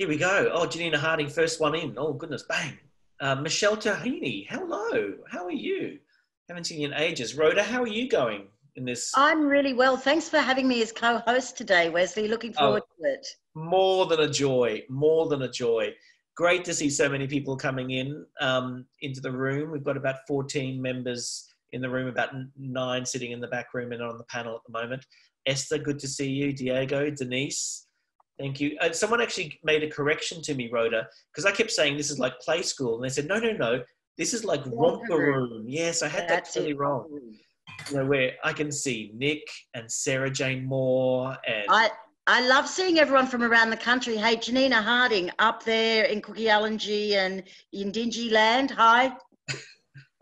Here we go. Oh, Janina Harding, first one in. Oh, goodness, bang. Michelle Tahini, hello. How are you? Haven't seen you in ages. Rhoda, how are you going in this? I'm really well. Thanks for having me as co-host today, Wesley. Looking forward to it. More than a joy, more than a joy. Great to see so many people coming in into the room. We've got about 14 members in the room, about 9 sitting in the back room and on the panel at the moment. Esther, good to see you. Diego, Denise, thank you. Someone actually made a correction to me, Rhoda, because I kept saying this is like play school. And they said, no, no, no, this is like romper room. Yes, I had that totally wrong. You know, where I can see Nick and Sarah Jane Moore. And I love seeing everyone from around the country. Hey, Janina Harding up there in Kuku Yalanji and in Dingy Land. Hi.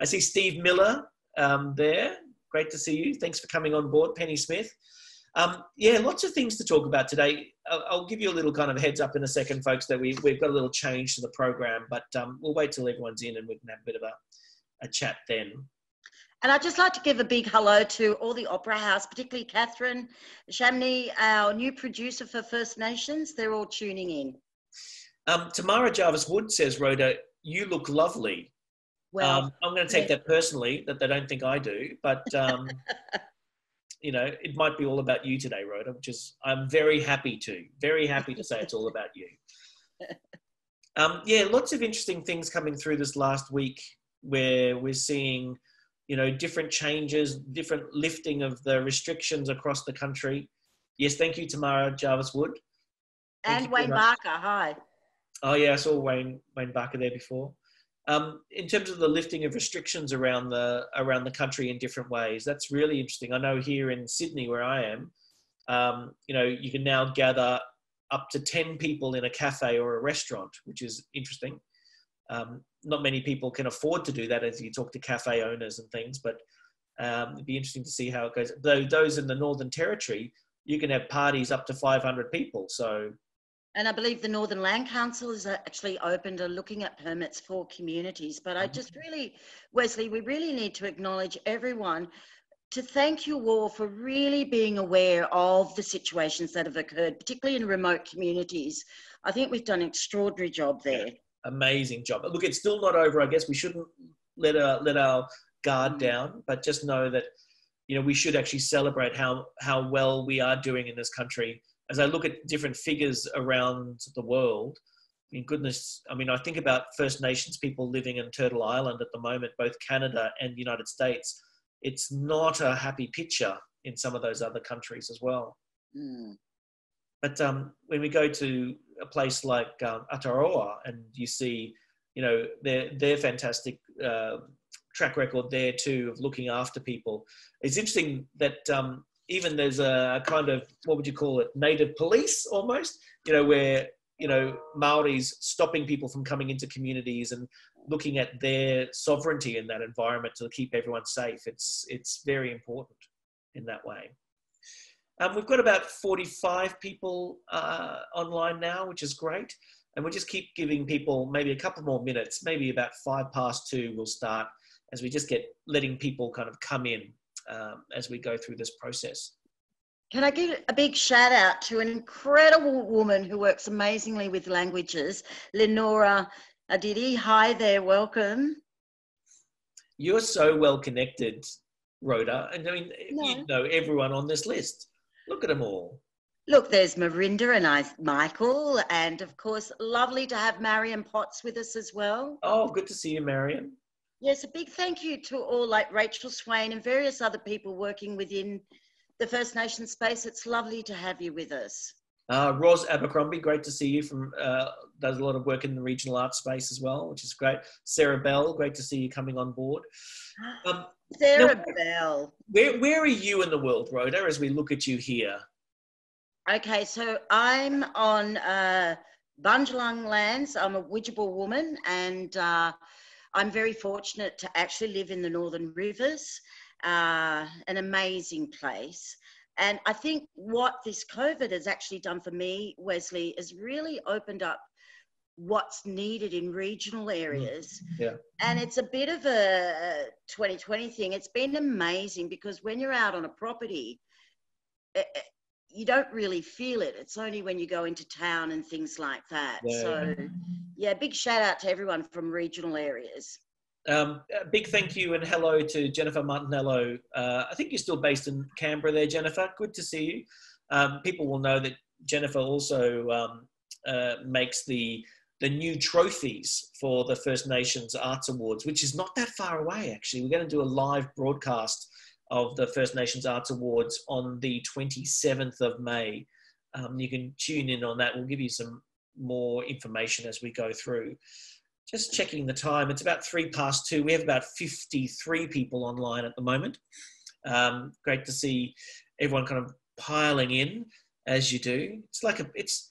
I see Steve Miller there. Great to see you. Thanks for coming on board, Penny Smith. Yeah, lots of things to talk about today. I'll give you a little kind of heads up in a second, folks, that we've got a little change to the program, but we'll wait till everyone's in and we can have a bit of a chat then. And I'd just like to give a big hello to all the Opera House, particularly Catherine Shamney, our new producer for First Nations. They're all tuning in. Tamara Jarvis Wood says, Rhoda, you look lovely. Well, I'm going to take that personally, that they don't think I do, but, you know, it might be all about you today, Rhoda, which is, I'm very happy to say it's all about you. Yeah, lots of interesting things coming through this last week where we're seeing, you know, different changes, different lifting of the restrictions across the country. Yes, thank you, Tamara Jarvis Wood. And Wayne Barker, hi. Oh yeah, I saw Wayne Barker there before. In terms of the lifting of restrictions around the country in different ways, that's really interesting. I know here in Sydney where I am, you know, you can now gather up to 10 people in a cafe or a restaurant, which is interesting. Not many people can afford to do that as you talk to cafe owners and things, but it'd be interesting to see how it goes. Though those in the Northern Territory, you can have parties up to 500 people. So, and I believe the Northern Land Council has actually opened a looking at permits for communities. But I just really, Wesley, we really need to acknowledge everyone, to thank you all for really being aware of the situations that have occurred, particularly in remote communities. I think we've done an extraordinary job there. Yeah. Amazing job. Look, it's still not over. I guess we shouldn't let our guard down, but just know that, you know, we should actually celebrate how well we are doing in this country. As I look at different figures around the world, I mean, goodness, I mean, I think about First Nations people living in Turtle Island at the moment, both Canada and the United States. It's not a happy picture in some of those other countries as well. Mm. But when we go to a place like Ataroa and you see, you know, their fantastic track record there too of looking after people. It's interesting that even there's a kind of, what would you call it, native police almost, you know, where, you know, Māori's stopping people from coming into communities and looking at their sovereignty in that environment to keep everyone safe. It's very important in that way. We've got about 45 people online now, which is great. And we'll just keep giving people maybe a couple more minutes, maybe about 2:05 we'll start as we just get letting people kind of come in as we go through this process. Can I give a big shout out to an incredible woman who works amazingly with languages, Lenora Adidi. Hi there, welcome. You're so well connected, Rhoda. And I mean, you know everyone on this list. Look at them all. Look, there's Miranda and Michael, and of course, lovely to have Marion Potts with us as well. Oh, good to see you, Marion. Yes, a big thank you to all like Rachel Swain and various other people working within the First Nation space. It's lovely to have you with us. Roz Abercrombie, great to see you from, does a lot of work in the regional arts space as well, which is great. Sarah Bell, great to see you coming on board. Sarah Bell. Where are you in the world, Rhoda, as we look at you here? Okay, so I'm on Bundjalung lands. I'm a Widgebal woman and I'm very fortunate to actually live in the Northern Rivers, an amazing place. And I think what this COVID has actually done for me, Wesley, is really opened up what's needed in regional areas. Yeah. And it's a bit of a 2020 thing. It's been amazing because when you're out on a property, you don't really feel it. It's only when you go into town and things like that. Yeah. So, yeah, big shout out to everyone from regional areas. A big thank you and hello to Jennifer Martinello. I think you're still based in Canberra there, Jennifer. Good to see you. People will know that Jennifer also makes the new trophies for the First Nations Arts Awards, which is not that far away, actually. We're going to do a live broadcast of the First Nations Arts Awards on the 27th of May. You can tune in on that. We'll give you some more information as we go through. Just checking the time. It's about 2:03. We have about 53 people online at the moment. Great to see everyone kind of piling in as you do. It's like a, it's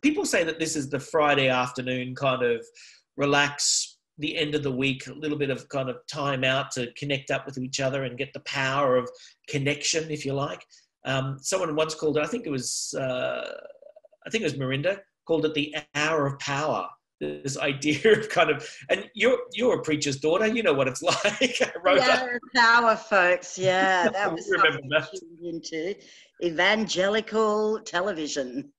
people say that this is the Friday afternoon kind of relax, the end of the week, a little bit of kind of time out to connect up with each other and get the power of connection, if you like. Someone once called it, I think it was Miranda, called it the hour of power. This idea of kind of, and you're a preacher's daughter, you know what it's like. Hour of power, folks. Yeah, that was something that into evangelical television.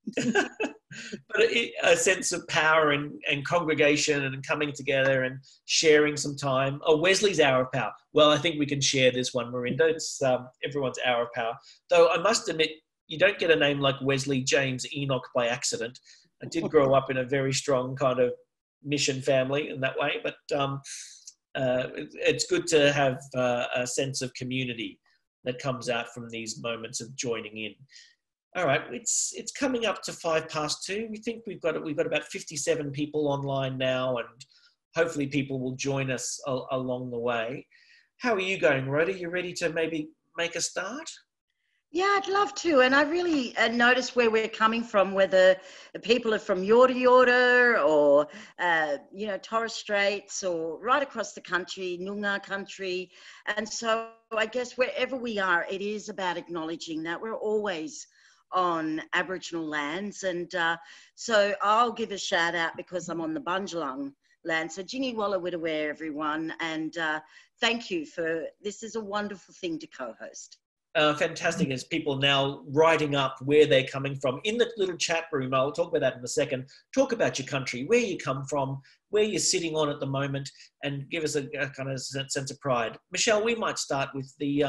But a sense of power and congregation and coming together and sharing some time. Oh, Wesley's hour of power. Well, I think we can share this one, Miranda. It's everyone's hour of power. Though I must admit, you don't get a name like Wesley James Enoch by accident. I did grow up in a very strong kind of mission family in that way, but it's good to have a sense of community that comes out from these moments of joining in. All right, it's coming up to 2:05. We think we've got about 57 people online now, and hopefully people will join us along the way. How are you going, Rhoda? You ready to maybe make a start? Yeah, I'd love to. And I really noticed where we're coming from, whether people are from Yorta Yorta or, you know, Torres Straits or right across the country, Noongar country. And so I guess wherever we are, it is about acknowledging that we're always on Aboriginal lands. And so I'll give a shout out because I'm on the Bundjalung land. So Jini Walla Widaware, everyone. And thank you for this. Is a wonderful thing to co-host. Fantastic as people now writing up where they're coming from. In the little chat room, I'll talk about that in a second. Talk about your country, where you come from, where you're sitting on at the moment, and give us a kind of sense of pride. Michelle, we might start with the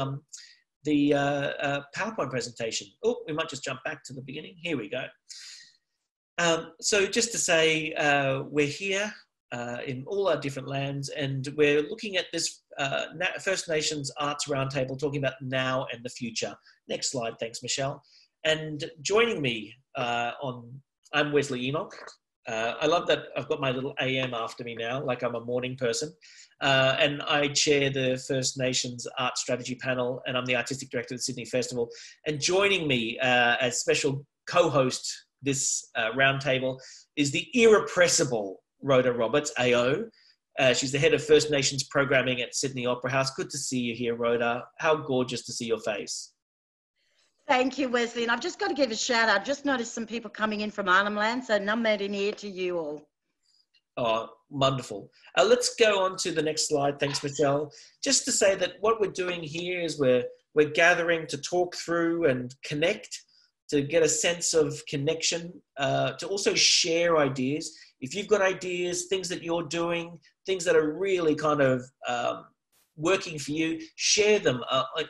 PowerPoint presentation. Oh, we might just jump back to the beginning. Here we go. So just to say, we're here in all our different lands, and we're looking at this First Nations Arts Roundtable, talking about now and the future. Next slide, thanks Michelle. And joining me I'm Wesley Enoch. I love that I've got my little AM after me now, like I'm a morning person. And I chair the First Nations Art Strategy Panel, and I'm the Artistic Director of the Sydney Festival. And joining me as special co-host this roundtable is the irrepressible Rhoda Roberts AO. She's the head of First Nations programming at Sydney Opera House. Good to see you here, Rhoda. How gorgeous to see your face. Thank you, Wesley. And I've just got to give a shout out. I've just noticed some people coming in from Arnhem Land, so Namad in here to you all. Oh, wonderful. Let's go on to the next slide. Thanks, Michelle. Just to say that what we're doing here is we're gathering to talk through and connect, to get a sense of connection, to also share ideas. If you've got ideas, things that you're doing, things that are really kind of working for you, share them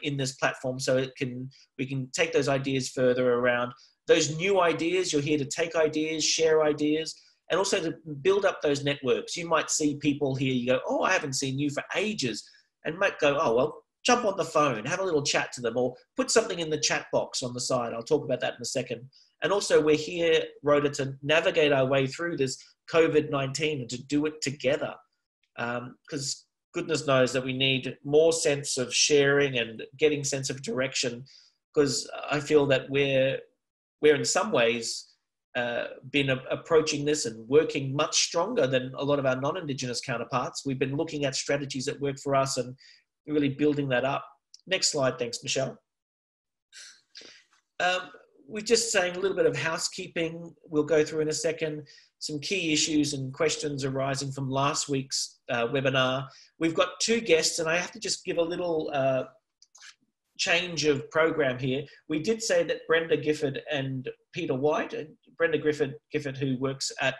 in this platform so it can we can take those ideas further around. Those new ideas, you're here to take ideas, share ideas, and also to build up those networks. You might see people here, you go, oh, I haven't seen you for ages, and might go, oh, well, jump on the phone, have a little chat to them, or put something in the chat box on the side. I'll talk about that in a second. And also we're here, Rhoda, to navigate our way through this COVID-19 and to do it together, because goodness knows that we need more sense of sharing and getting sense of direction, because I feel that we're in some ways been approaching this and working much stronger than a lot of our non-Indigenous counterparts. We've been looking at strategies that work for us and really building that up. Next slide, thanks, Michelle. We're just saying a little bit of housekeeping we'll go through in a second. Some key issues and questions arising from last week's webinar. We've got two guests, and I have to just give a little change of program here, we did say that Brenda Gifford and Peter White, and Brenda Gifford who works at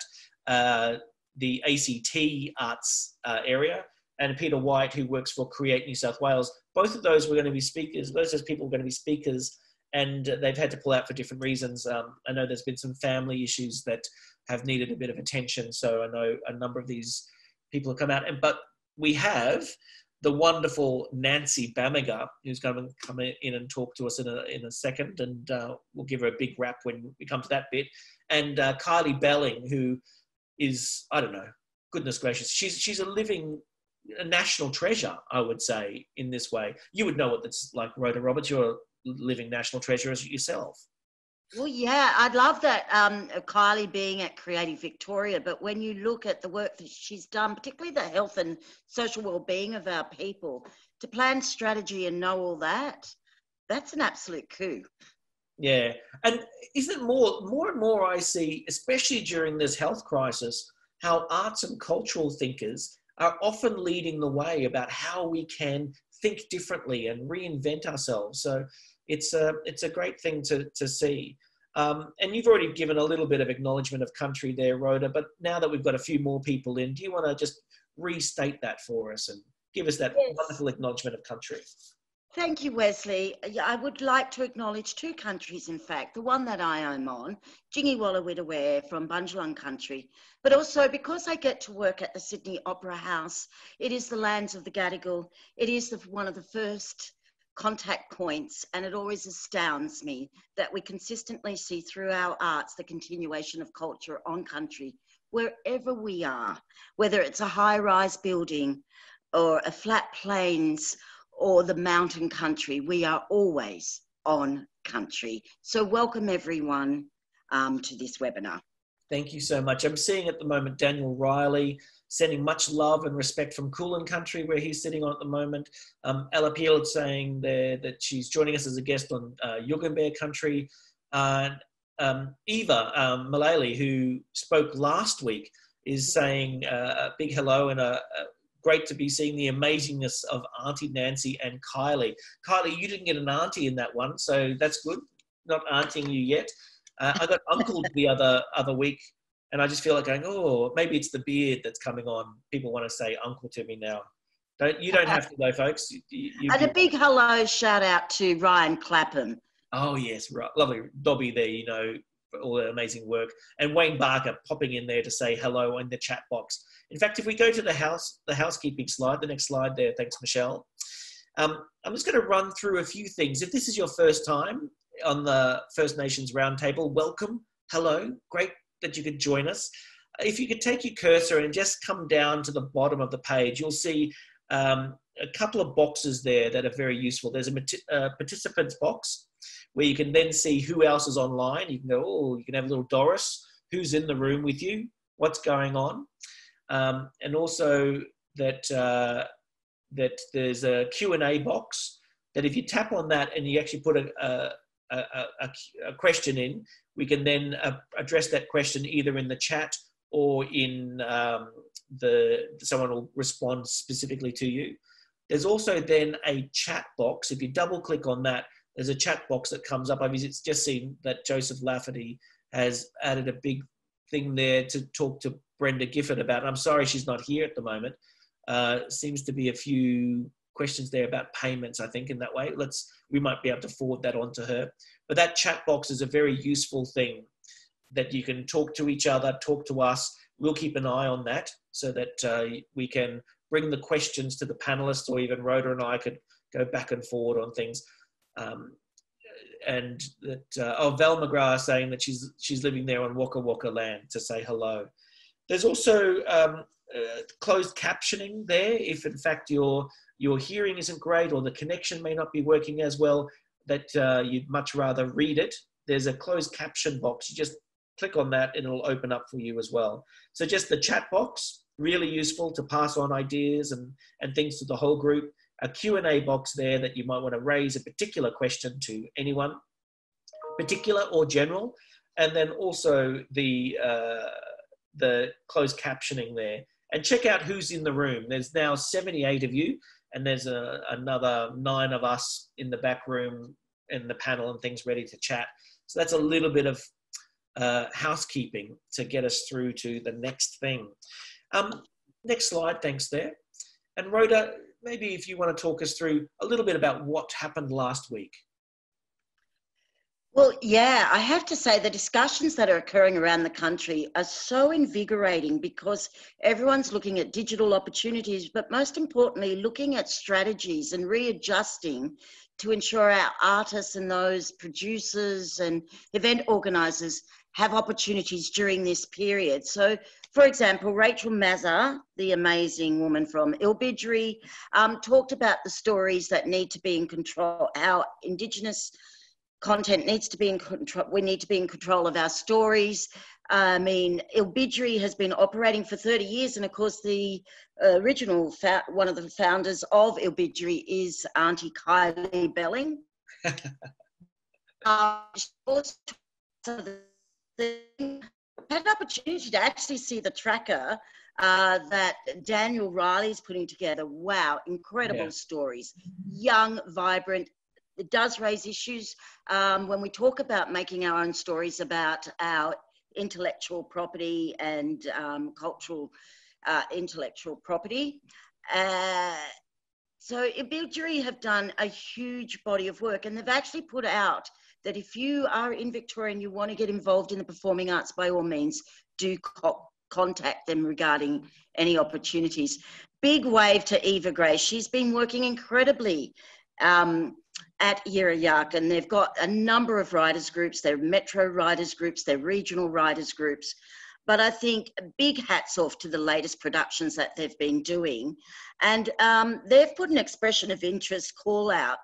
the ACT Arts area, and Peter White who works for Create New South Wales, both of those were going to be speakers. Those people were going to be speakers, and they've had to pull out for different reasons. I know there's been some family issues that have needed a bit of attention, so I know a number of these people have come out. But we have the wonderful Nancy Bamaga, who's going to come in and talk to us in a second, and we'll give her a big wrap when we come to that bit. And Kylie Belling, who is, I don't know, goodness gracious, she's a living, a national treasure, I would say, in this way. You would know what that's like, Rhoda Roberts, you're a living national treasure as yourself. Well, yeah, I'd love that, Kylie being at Creative Victoria, but when you look at the work that she's done, particularly the health and social well-being of our people, to plan strategy and know all that, that's an absolute coup. Yeah, and isn't more and more I see, especially during this health crisis, how arts and cultural thinkers are often leading the way about how we can think differently and reinvent ourselves. So it's a great thing to see. And you've already given a little bit of acknowledgement of country there, Rhoda, but now that we've got a few more people in, do you want to just restate that for us and give us that yes. wonderful acknowledgement of country? Thank you, Wesley. I would like to acknowledge two countries, in fact, the one that I am on, Jingiwala Widaware from Bundjalung country, but also because I get to work at the Sydney Opera House, it is the lands of the Gadigal. It is one of the first contact points, and it always astounds me that we consistently see through our arts the continuation of culture on country, wherever we are, whether it's a high-rise building or a flat plains, or the mountain country, we are always on country. So welcome everyone to this webinar. Thank you so much. I'm seeing at the moment, Daniel Riley, sending much love and respect from Kulin country where he's sitting on at the moment. Ella Peel saying there that she's joining us as a guest on Yugambeh country. Eva Mullaly, who spoke last week, is saying a big hello and a great to be seeing the amazingness of Auntie Nancy and Kylie. Kylie, you didn't get an auntie in that one, so that's good. Not auntying you yet. I got uncled the other week, and I just feel like going, oh, maybe it's the beard that's coming on. People want to say uncle to me now. You don't have to though, folks. And a big hello shout out to Ryan Clapham. Oh yes, right. Lovely. Dobby there, you know, all the amazing work. And Wayne Barker popping in there to say hello in the chat box. In fact, if we go to the housekeeping slide, the next slide there, thanks, Michelle. I'm just going to run through a few things. If this is your first time on the First Nations Roundtable, welcome, hello, great that you could join us. If you could take your cursor and just come down to the bottom of the page, you'll see a couple of boxes there that are very useful. There's a participants box where you can then see who else is online. You can go, oh, you can have a little Doris, who's in the room with you, what's going on. And also that there's a Q&A box that if you tap on that and you actually put a question in, we can then address that question either in the chat or in someone will respond specifically to you. There's also then a chat box. If you double click on that, there's a chat box that comes up. I've just seen that Joseph Lafferty has added a big thing there to talk to Brenda Gifford about. I'm sorry she's not here at the moment. Seems to be a few questions there about payments, I think, in that way. We might be able to forward that on to her. But that chat box is a very useful thing that you can talk to each other, talk to us. We'll keep an eye on that so that we can bring the questions to the panelists, or even Rhoda and I could go back and forward on things. And that, Val McGrath saying that she's living there on Waka Waka land to say hello. There's also closed captioning there. If in fact your hearing isn't great or the connection may not be working as well, that you'd much rather read it, there's a closed caption box. You just click on that and it'll open up for you as well. So just the chat box, really useful to pass on ideas and things to the whole group. A Q&A box there that you might want to raise a particular question to anyone, particular or general. And then also the closed captioning there, and check out who's in the room. There's now 78 of you, and there's another 9 of us in the back room in the panel and things ready to chat. So that's a little bit of housekeeping to get us through to the next thing. Next slide, thanks there. And Rhoda, maybe if you want to talk us through a little bit about what happened last week. Well, yeah, I have to say the discussions that are occurring around the country are so invigorating because everyone's looking at digital opportunities, but most importantly, looking at strategies and readjusting to ensure our artists and those producers and event organisers have opportunities during this period. So, for example, Rachel Mazza, the amazing woman from Ilbijerri, talked about the stories that need to be in control, our Indigenous content needs to be in control. We need to be in control of our stories. I mean, Ilbijerri has been operating for 30 years. And of course, the original, one of the founders of Ilbijerri is Auntie Kylie Belling. I had an opportunity to actually see the tracker that Daniel Riley's putting together. Wow, incredible stories. Young, vibrant. It does raise issues when we talk about making our own stories about our intellectual property and cultural intellectual property. So Ilbijerri have done a huge body of work, and they've actually put out that if you are in Victoria and you want to get involved in the performing arts, by all means, do contact them regarding any opportunities. Big wave to Eva Grace. She's been working incredibly at Yirra Yaakin. They've got a number of writers groups. They're metro writers groups, they're regional writers groups. But I think big hats off to the latest productions that they've been doing. And they've put an expression of interest call out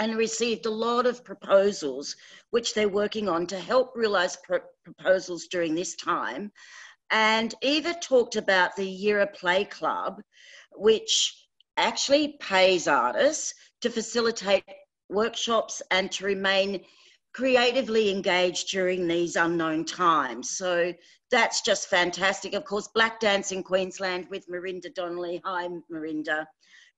and received a lot of proposals, which they're working on to help realise proposals during this time. And Eva talked about the Yirra Play Club, which actually pays artists to facilitate workshops and to remain creatively engaged during these unknown times. So that's just fantastic. Of course, Black Dance in Queensland with Miranda Donnelly. Hi, Miranda.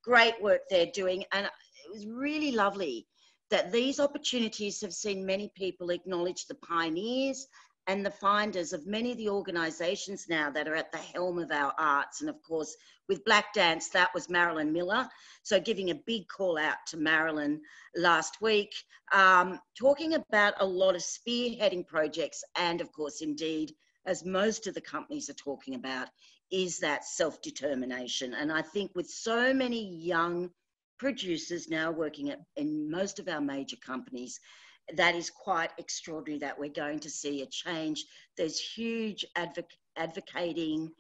Great work they're doing. And it was really lovely that these opportunities have seen many people acknowledge the pioneers and the finders of many of the organisations now that are at the helm of our arts. And of course, with Black Dance, that was Marilyn Miller. So giving a big call out to Marilyn last week, talking about a lot of spearheading projects. And of course, indeed, as most of the companies are talking about, is that self-determination. And I think with so many young producers now working in most of our major companies, that is quite extraordinary that we're going to see a change. There's huge advocating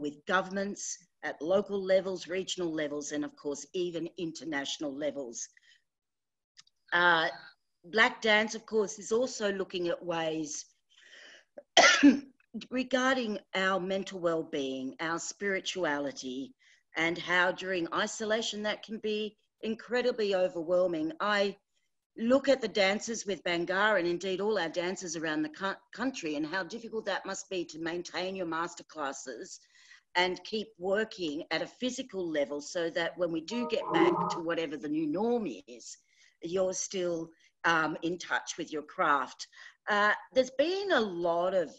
with governments at local levels, regional levels, and of course, even international levels. Black Dance, of course, is also looking at ways regarding our mental well-being, our spirituality, and how during isolation that can be incredibly overwhelming. I look at the dances with Bangar and indeed all our dances around the country and how difficult that must be to maintain your masterclasses and keep working at a physical level so that when we do get back to whatever the new norm is, you're still in touch with your craft. There's been a lot of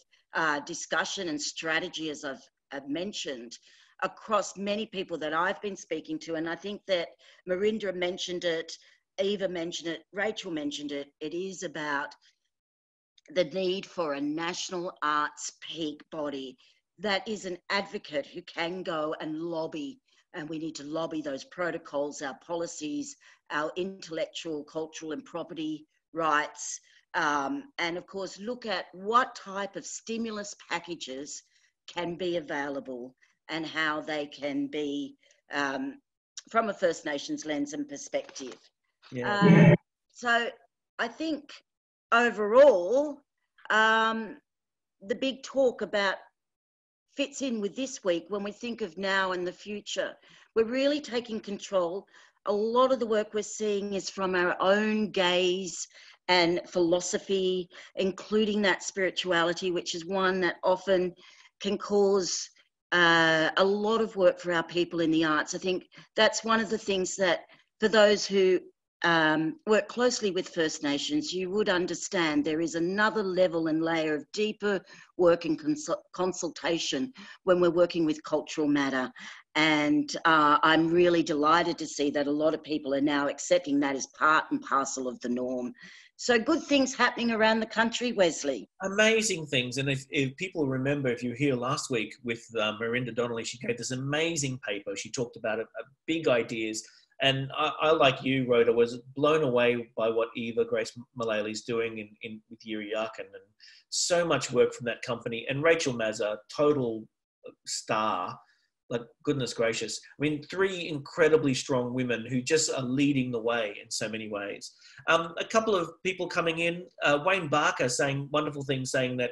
discussion and strategy, as I've mentioned, across many people that I've been speaking to. And I think that Miranda mentioned it, Eva mentioned it, Rachel mentioned it. It is about the need for a national arts peak body that is an advocate who can go and lobby. And we need to lobby those protocols, our policies, our intellectual, cultural and property rights. And of course, look at what type of stimulus packages can be available and how they can be from a First Nations lens and perspective. Yeah. So I think overall, the big talk about fits in with this week when we think of now and the future. We're really taking control. A lot of the work we're seeing is from our own gaze and philosophy, including that spirituality, which is one that often can cause a lot of work for our people in the arts. I think that's one of the things that for those who work closely with First Nations, you would understand there is another level and layer of deeper work and consultation when we're working with cultural matter. And I'm really delighted to see that a lot of people are now accepting that as part and parcel of the norm. So good things happening around the country, Wesley. Amazing things. And if people remember, if you were here last week with Miranda Donnelly, she gave this amazing paper. She talked about big ideas. And I, like you, Rhoda, was blown away by what Eva Grace Mullaly is doing with Yirra Yaakin, and so much work from that company. And Rachel Mazza, total star. Like, goodness gracious. I mean, three incredibly strong women who just are leading the way in so many ways. A couple of people coming in, Wayne Barker saying wonderful things, saying that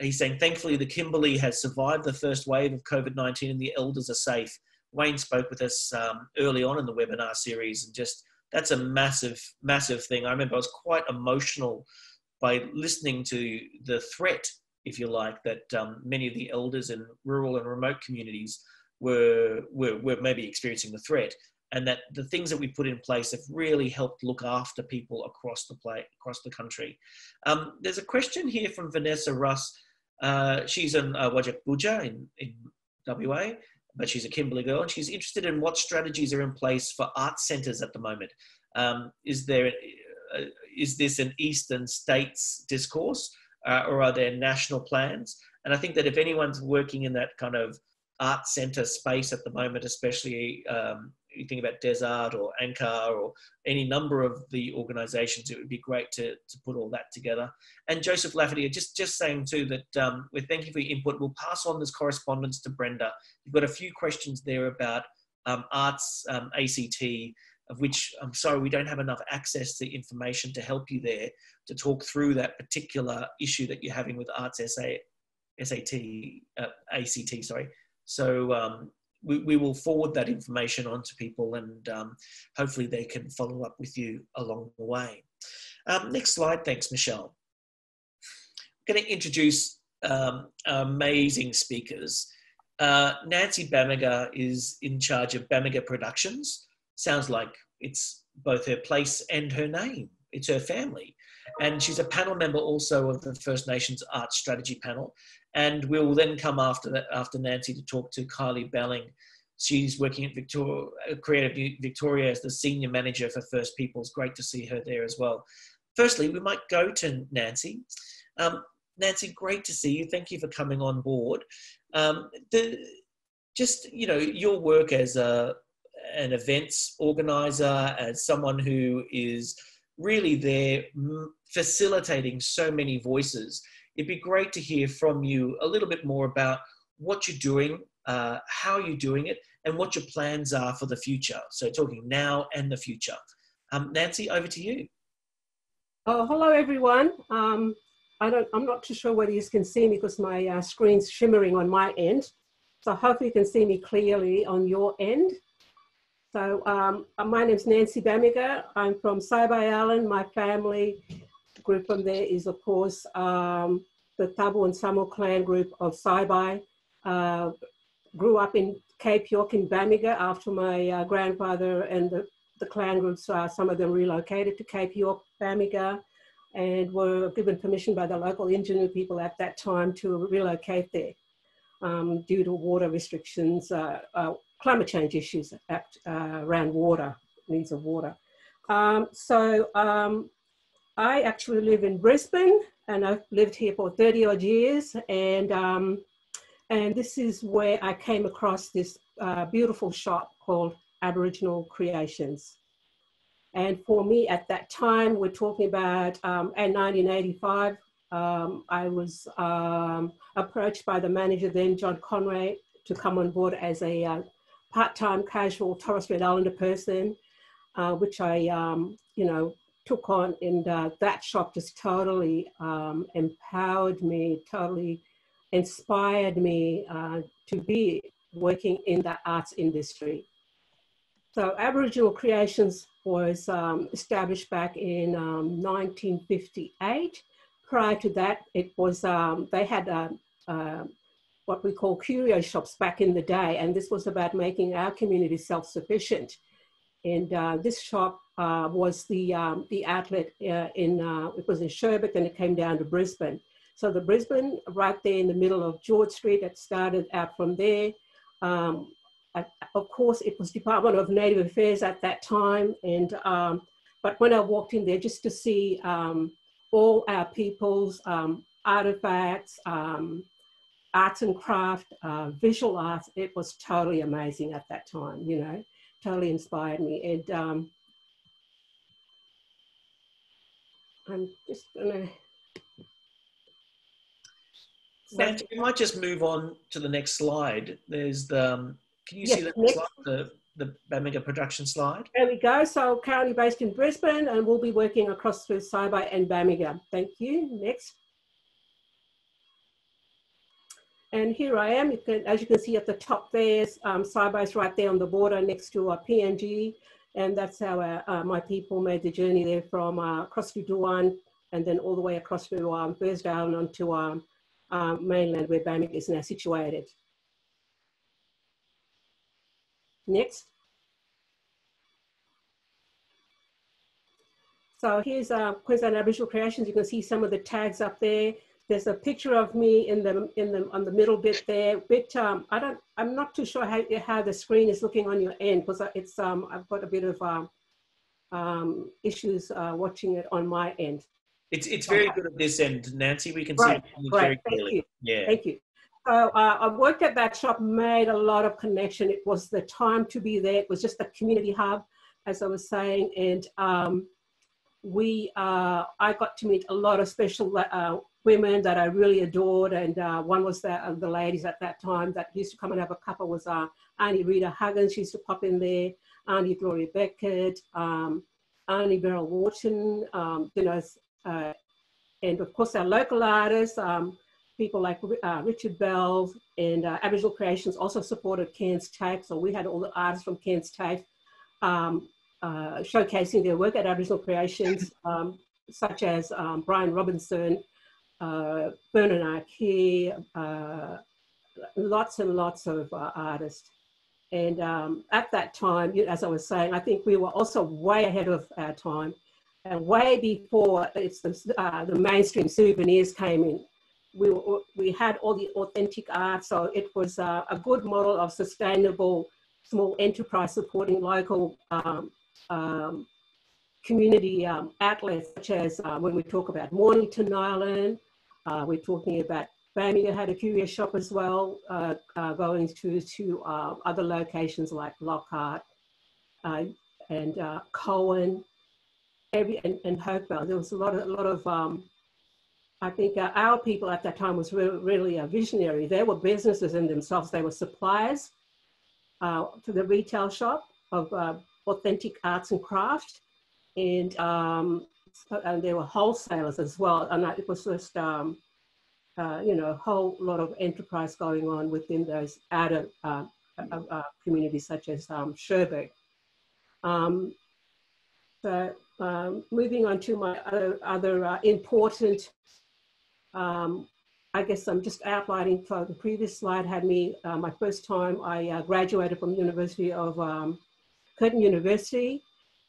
he's saying, thankfully, the Kimberley has survived the first wave of COVID-19 and the elders are safe. Wayne spoke with us early on in the webinar series, and just, that's a massive, massive thing. I remember I was quite emotional by listening to the threat, if you like, that many of the elders in rural and remote communities were maybe experiencing the threat, and that the things that we put in place have really helped look after people across the country. There's a question here from Vanessa Russ. She's in Wajak Buja in WA, but she's a Kimberley girl, and she's interested in what strategies are in place for art centres at the moment. Is this an Eastern States discourse? Or are there national plans? And I think that if anyone's working in that kind of art centre space at the moment, especially you think about Desart or Ankar or any number of the organisations, it would be great to put all that together. And Joseph Lafferty, just saying too that we thank you for your input. We'll pass on this correspondence to Brenda. You've got a few questions there about arts, ACT, of which I'm sorry, we don't have enough access to information to help you there to talk through that particular issue that you're having with Arts ACT, sorry. So we will forward that information on to people, and hopefully they can follow up with you along the way. Next slide, thanks, Michelle. I'm gonna introduce amazing speakers. Nancy Bamega is in charge of Bamega Productions. Sounds like it's both her place and her name. It's her family. And she's a panel member also of the First Nations Arts Strategy Panel. And we'll then come after that, after Nancy, to talk to Kylie Belling. She's working at Creative Victoria as the Senior Manager for First Peoples. Great to see her there as well. Firstly, we might go to Nancy. Nancy, great to see you. Thank you for coming on board. You know, your work as an events organizer, as someone who is really there facilitating so many voices. It'd be great to hear from you a little bit more about what you're doing, how you're doing it, and what your plans are for the future. So talking now and the future. Nancy, over to you. Oh, hello everyone. I'm not too sure whether you can see me because my screen's shimmering on my end. So hopefully you can see me clearly on your end. So my name's Nancy Bamega. I'm from Saibai Island. My family group from there is, of course, the Tabu and Samu clan group of Saibai. Grew up in Cape York in Bamega after my grandfather and the clan groups, some of them relocated to Cape York, Bamega, and were given permission by the local Injunu people at that time to relocate there due to water restrictions, climate change issues around water, needs of water. I actually live in Brisbane, and I've lived here for 30 odd years. And this is where I came across this beautiful shop called Aboriginal Creations. And for me at that time, we're talking about, in 1985, I was approached by the manager then, John Conway, to come on board as a part-time casual Torres Strait Islander person, which I, you know, took on, and that shop just totally empowered me, totally inspired me to be working in the arts industry. So Aboriginal Creations was established back in 1958. Prior to that, it was, they had what we call curio shops back in the day. And this was about making our community self-sufficient. And this shop was the outlet it was in Sherbrooke, and it came down to Brisbane. So the Brisbane, right there in the middle of George Street, it started out from there. Of course, it was Department of Native Affairs at that time. And, but when I walked in there just to see all our people's artifacts, arts and craft, visual arts, it was totally amazing at that time, you know, totally inspired me. And I'm just gonna... Matthew, you might just move on to the next slide. There's the, can you see the next slide, the Bamega production slide? There we go. So currently based in Brisbane, and we'll be working across through Saibai and Bamega. Thank you. Next. And here I am. You can, as you can see at the top, there's Saibai's right there on the border next to PNG. And that's how my people made the journey there from across to Duan, and then all the way across to Thursdale and onto mainland where Bamega is now situated. Next. So here's Queensland Aboriginal Creations. You can see some of the tags up there. There's a picture of me on the middle bit there. But I'm not too sure how the screen is looking on your end, because it's I've got a bit of issues watching it on my end. It's very good at this end, Nancy. We can see it very clearly. Yeah. Thank you. So I worked at that shop, made a lot of connection. It was the time to be there. It was just a community hub, as I was saying. And I got to meet a lot of special women that I really adored. And one was the ladies at that time that used to come and have a cuppa was Auntie Rita Huggins. She used to pop in there. Auntie Gloria Beckett, Auntie Beryl Wharton, you know, and of course our local artists, people like Richard Bell, and Aboriginal Creations also supported Cairns TAFE. So we had all the artists from Cairns TAFE showcasing their work at Aboriginal Creations, such as Brian Robinson, Bernard Archie, lots and lots of artists. And at that time, as I was saying, I think we were also way ahead of our time, and way before it's the mainstream souvenirs came in. We had all the authentic art, so it was a good model of sustainable small enterprise supporting local community outlets, such as when we talk about Mornington Island, we're talking about Bamega had a curio shop as well, going to other locations like Lockhart and Cowan. And Hopewell. There was a lot of I think our people at that time was really a visionary. They were businesses in themselves. They were suppliers to the retail shop of authentic arts and craft, and there were wholesalers as well. And it was just you know, a whole lot of enterprise going on within those outer communities, such as Sherbrooke. So moving on to my other important, I guess I'm just outlining, for the previous slide had me, my first time I graduated from University of Curtin University,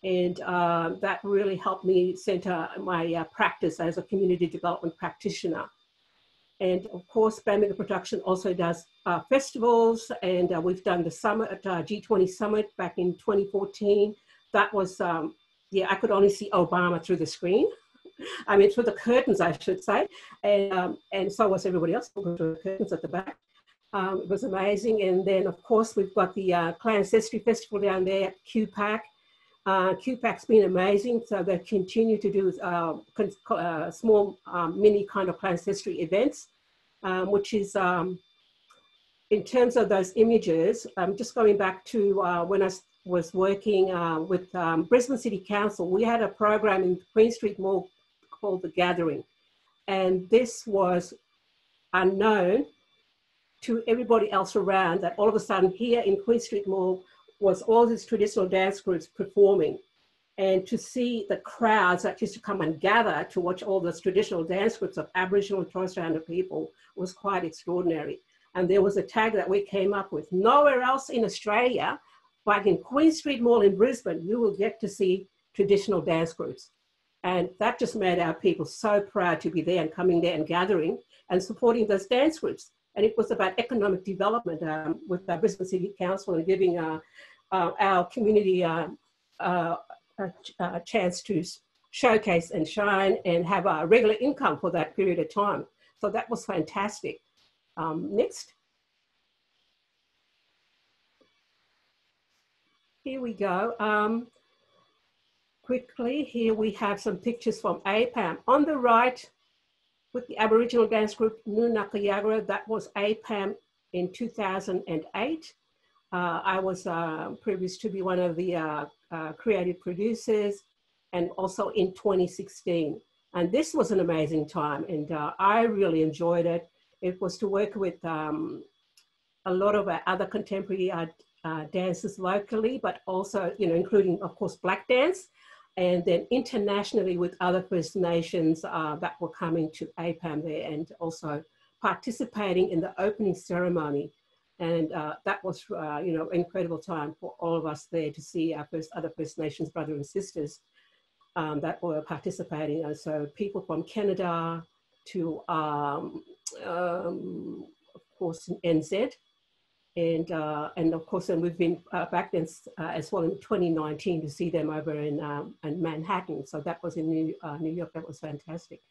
and that really helped me center my practice as a community development practitioner. And of course, Bamega Production also does festivals, and we've done the summit, G20 Summit back in 2014. That was, yeah, I could only see Obama through the screen. I mean, through the curtains, I should say. And so was everybody else, through the curtains at the back. It was amazing. And then, of course, we've got the Clancestory Festival down there at QPAC. QPAC's been amazing. So they continue to do small, mini kind of Clancestory events, which is, in terms of those images, I'm just going back to when I was working with Brisbane City Council. We had a program in Queen Street Mall called The Gathering. And this was unknown to everybody else around, that all of a sudden here in Queen Street Mall was all these traditional dance groups performing. And to see the crowds that used to come and gather to watch all those traditional dance groups of Aboriginal and Torres Strait Islander people was quite extraordinary. And there was a tag that we came up with. Nowhere else in Australia, like in Queen Street Mall in Brisbane, you will get to see traditional dance groups. And that just made our people so proud to be there and coming there and gathering and supporting those dance groups. And it was about economic development with the Brisbane City Council and giving our community a chance to showcase and shine and have a regular income for that period of time. So that was fantastic. Next. Here we go. Quickly, here we have some pictures from APAM. On the right, with the Aboriginal dance group Nunakayagara, that was APAM in 2008. I was privileged to be one of the creative producers, and also in 2016. And this was an amazing time, and I really enjoyed it. It was to work with a lot of our other contemporary dancers locally, but also, you know, including, of course, Black Dance, and then internationally with other First Nations that were coming to APAM there, and also participating in the opening ceremony. And that was, you know, incredible time for all of us there to see our other First Nations brothers and sisters that were participating. And so people from Canada to, of course, NZ, and of course, and we've been back then as well in 2019 to see them over in Manhattan. So that was in New York. That was fantastic.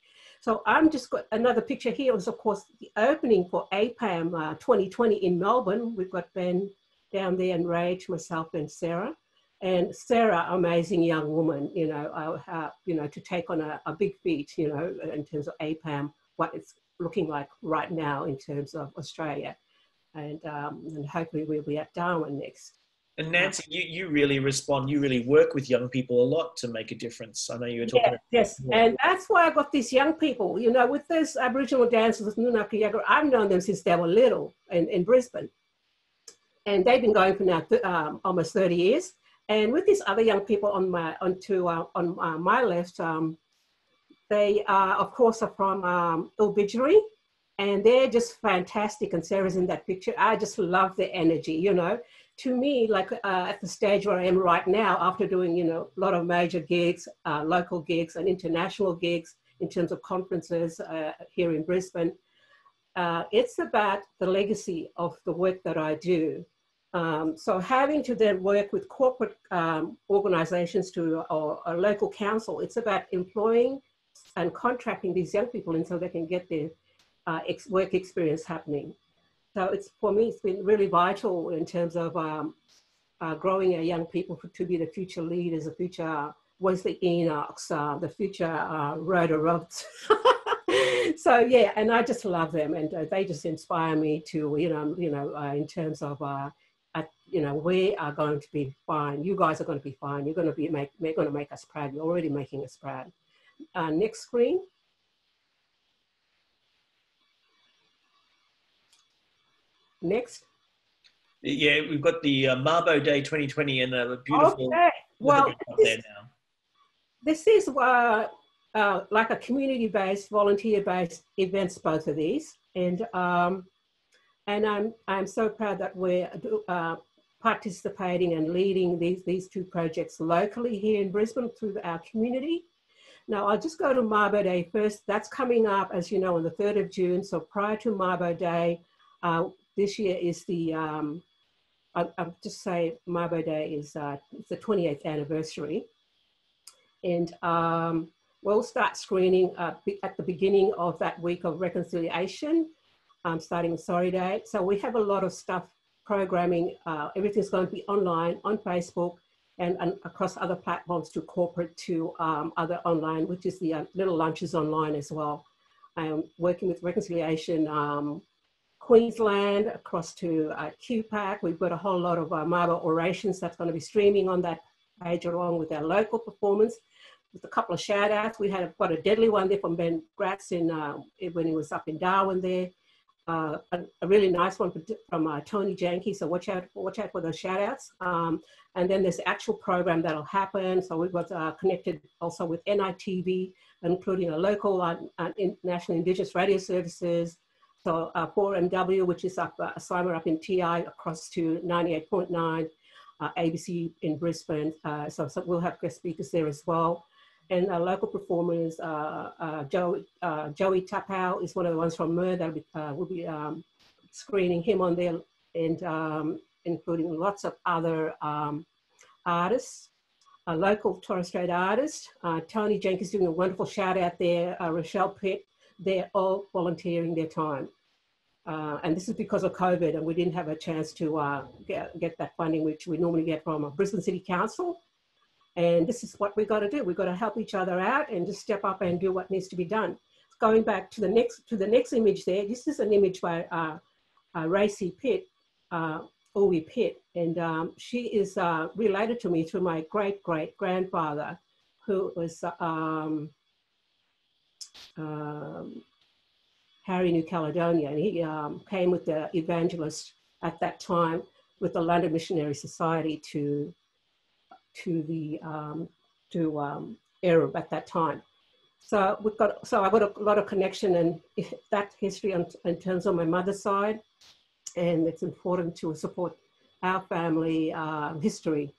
So I'm just got another picture here. It was, of course, the opening for APAM 2020 in Melbourne. We've got Ben down there and Rach, myself and Sarah. And Sarah, amazing young woman, you know, to take on a big feat, you know, in terms of APAM, what it's looking like right now in terms of Australia. And hopefully we'll be at Darwin next. And Nancy, you really respond, you really work with young people a lot to make a difference. I know you were talking about yes, before. And that's why I got these young people, you know, with those Aboriginal dancers with Nunakayagara. I've known them since they were little in Brisbane. And they've been going for now almost 30 years. And with these other young people on my left, they are, of course, are from Ilbijerri. And they're just fantastic. And Sarah's in that picture. I just love the energy, you know. To me, like at the stage where I am right now, after doing, you know, a lot of major gigs, local gigs and international gigs in terms of conferences here in Brisbane, it's about the legacy of the work that I do. So having to then work with corporate organisations or a local council, it's about employing and contracting these young people and so they can get their work experience happening. So it's, for me, it's been really vital in terms of growing our young people to be the future leaders, the future Wesley Enochs, the future Rhoda Roberts. So yeah, and I just love them, and they just inspire me to, in terms of, we are going to be fine. You guys are going to be fine. You're going to be make us proud. You're already making us proud. Next screen. Next. Yeah, we've got the Mabo Day 2020 and a beautiful. Okay. Well, this is like a community-based, volunteer-based events, both of these, and I'm so proud that we're participating and leading these two projects locally here in Brisbane through our community. Now, I'll just go to Mabo Day first. That's coming up, as you know, on the 3rd of June. So prior to Mabo Day. This year is the, I'll just say Mabo Day is it's the 28th anniversary. And we'll start screening at the beginning of that week of reconciliation, starting with Sorry Day. So we have a lot of stuff, programming, everything's going to be online, on Facebook, and across other platforms, to corporate, to other online, which is the little lunches online as well. Working with reconciliation, Queensland, across to QPAC. We've got a whole lot of Mabo orations that's going to be streaming on that page, along with our local performance. With a couple of shout outs, we had got a deadly one there from Ben Gratz when he was up in Darwin there. A really nice one from Tony Janke, so watch out for those shout outs. And then there's the actual program that'll happen. So we've got connected also with NITV, including a local and national Indigenous radio services, So 4MW, which is up, Slimer up in TI, across to 98.9, ABC in Brisbane. So we'll have guest speakers there as well. And local performers, Joey Tapau is one of the ones from Mer that will be screening him on there, and including lots of other artists, a local Torres Strait artist. Tony Jenkins doing a wonderful shout out there, Rochelle Pitt. They're all volunteering their time. And this is because of COVID, and we didn't have a chance to get that funding, which we normally get from Brisbane City Council. And this is what we got to do. We've got to help each other out and just step up and do what needs to be done. Going back to the next image there, this is an image by Racy Pitt, Uwe Pitt, and she is related to me through my great-great-grandfather, who was Harry New Caledonia, and he came with the evangelist at that time with the London Missionary Society to Arab at that time. So we've got, so I've got a lot of connection and that history in terms of my mother's side, and it's important to support our family history.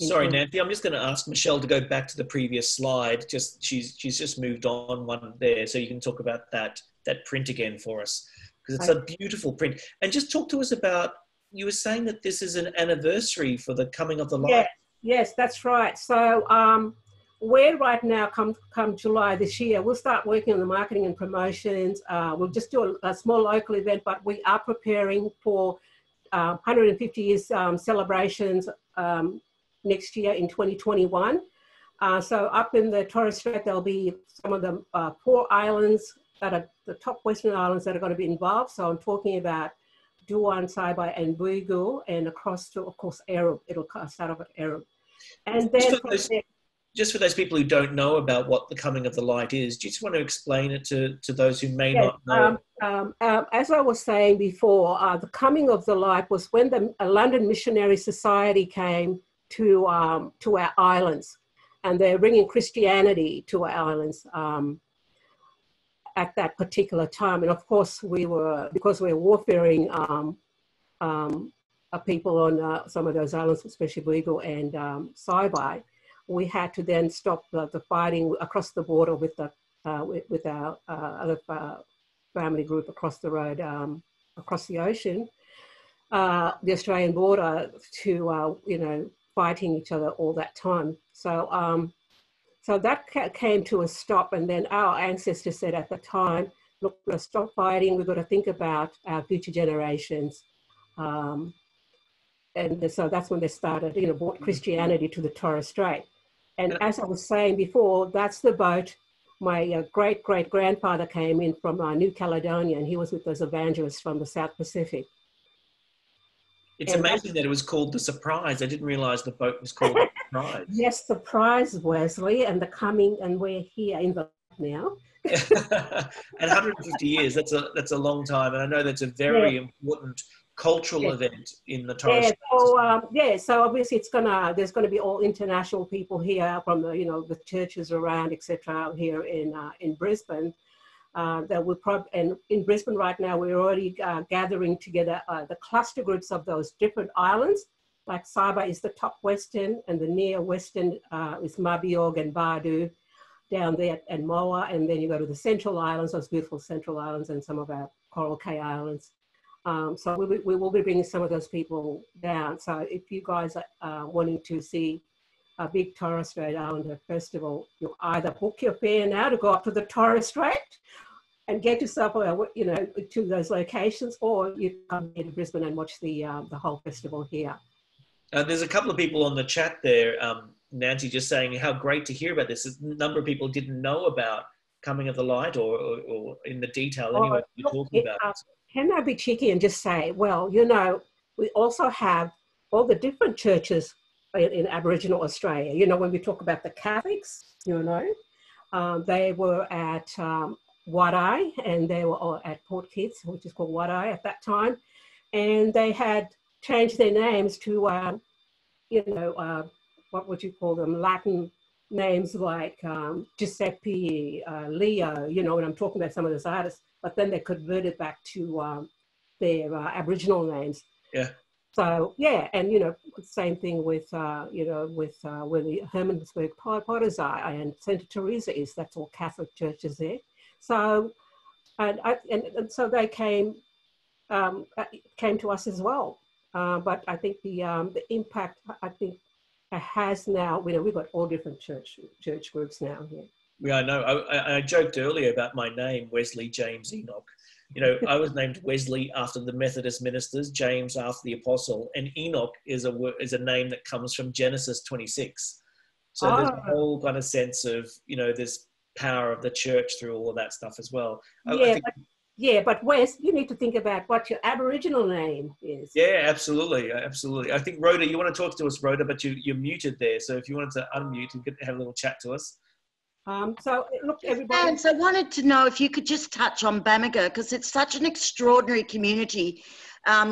Sorry, Nancy, I'm just going to ask Michelle to go back to the previous slide. Just she's just moved on one there, so you can talk about that print again for us, because it's a beautiful print. And just talk to us about, you were saying that this is an anniversary for the coming of the light. Yeah. Yes, that's right. So we're right now, come July this year, we'll start working on the marketing and promotions. We'll just do a small local event, but we are preparing for 150 years celebrations next year in 2021. So up in the Torres Strait, there'll be some of the poor islands that are the top Western islands that are going to be involved. So I'm talking about Duan, Saibai, and Buigu, and across to, of course, Arab. It'll start off at Arab. And then just for those people who don't know about what the coming of the light is, do you just want to explain it to those who may not know? As I was saying before, the coming of the light was when the London Missionary Society came to our islands, and they're bringing Christianity to our islands at that particular time. And of course we were, because we were warfaring people on some of those islands, especially Buigu and Saibai, we had to then stop the fighting across the border with the with our other family group across the road, across the ocean, the Australian border, to you know, fighting each other all that time. So so that came to a stop, and then our ancestors said at the time, look, we've got to stop fighting, we've got to think about our future generations. And so that's when they started, you know, brought Christianity to the Torres Strait. And as I was saying before, that's the boat. My great-great-grandfather came in from New Caledonia, and he was with those evangelists from the South Pacific. It's amazing that it was called The Surprise. I didn't realise the boat was called The Surprise. Yes, Surprise, Wesley, and the coming, and we're here in the now. And 150 years, that's a long time. And I know that's a very important cultural event in the Torres Strait. So, so obviously it's there's gonna be all international people here from the, you know, the churches around, etc., here in Brisbane. That we'll probably, and in Brisbane right now, we're already gathering together the cluster groups of those different islands. Like Saibai is the top Western, and the near Western is Mabiog and Bardu down there, and Moa, and then you go to the Central Islands, those beautiful Central Islands, and some of our Coral Cay Islands. So we will be bringing some of those people down. So if you guys are wanting to see a big Torres Strait Islander festival, you either book your fare now to go up to the Torres Strait and get yourself, you know, to those locations, or you come here to Brisbane and watch the whole festival here. There's a couple of people on the chat there, Nancy, just saying how great to hear about this. A number of people didn't know about Coming of the Light, or in the detail anyway. You're talking about. Can I be cheeky and just say, well, you know, we also have all the different churches in Aboriginal Australia. You know, when we talk about the Catholics, you know, they were at Wadeye, and they were at Port Kitts, which is called Wadeye at that time, and they had changed their names to, you know, what would you call them, Latin names like Giuseppe, Leo, you know, when I'm talking about some of those artists. but then they converted back to their Aboriginal names. Yeah. So, yeah, and, you know, same thing with, you know, with where the Hermannsburg Potters are and Santa Teresa is, that's all Catholic churches there. So, and so they came, came to us as well. But I think the impact, I think, has now, you know, we've got all different church groups now here. Yeah, I know. I joked earlier about my name, Wesley James Enoch. You know, I was named Wesley after the Methodist ministers, James after the apostle, and Enoch is a name that comes from Genesis 26. So there's a whole kind of sense of, you know, this power of the church through all of that stuff as well. Yeah, but Wes, you need to think about what your Aboriginal name is. Yeah, absolutely, absolutely. I think, Rhoda, you want to talk to us, Rhoda, but you're muted there. So if you wanted to unmute and have a little chat to us. So, look, everybody. And so I wanted to know if you could just touch on Bamaga, because it's such an extraordinary community,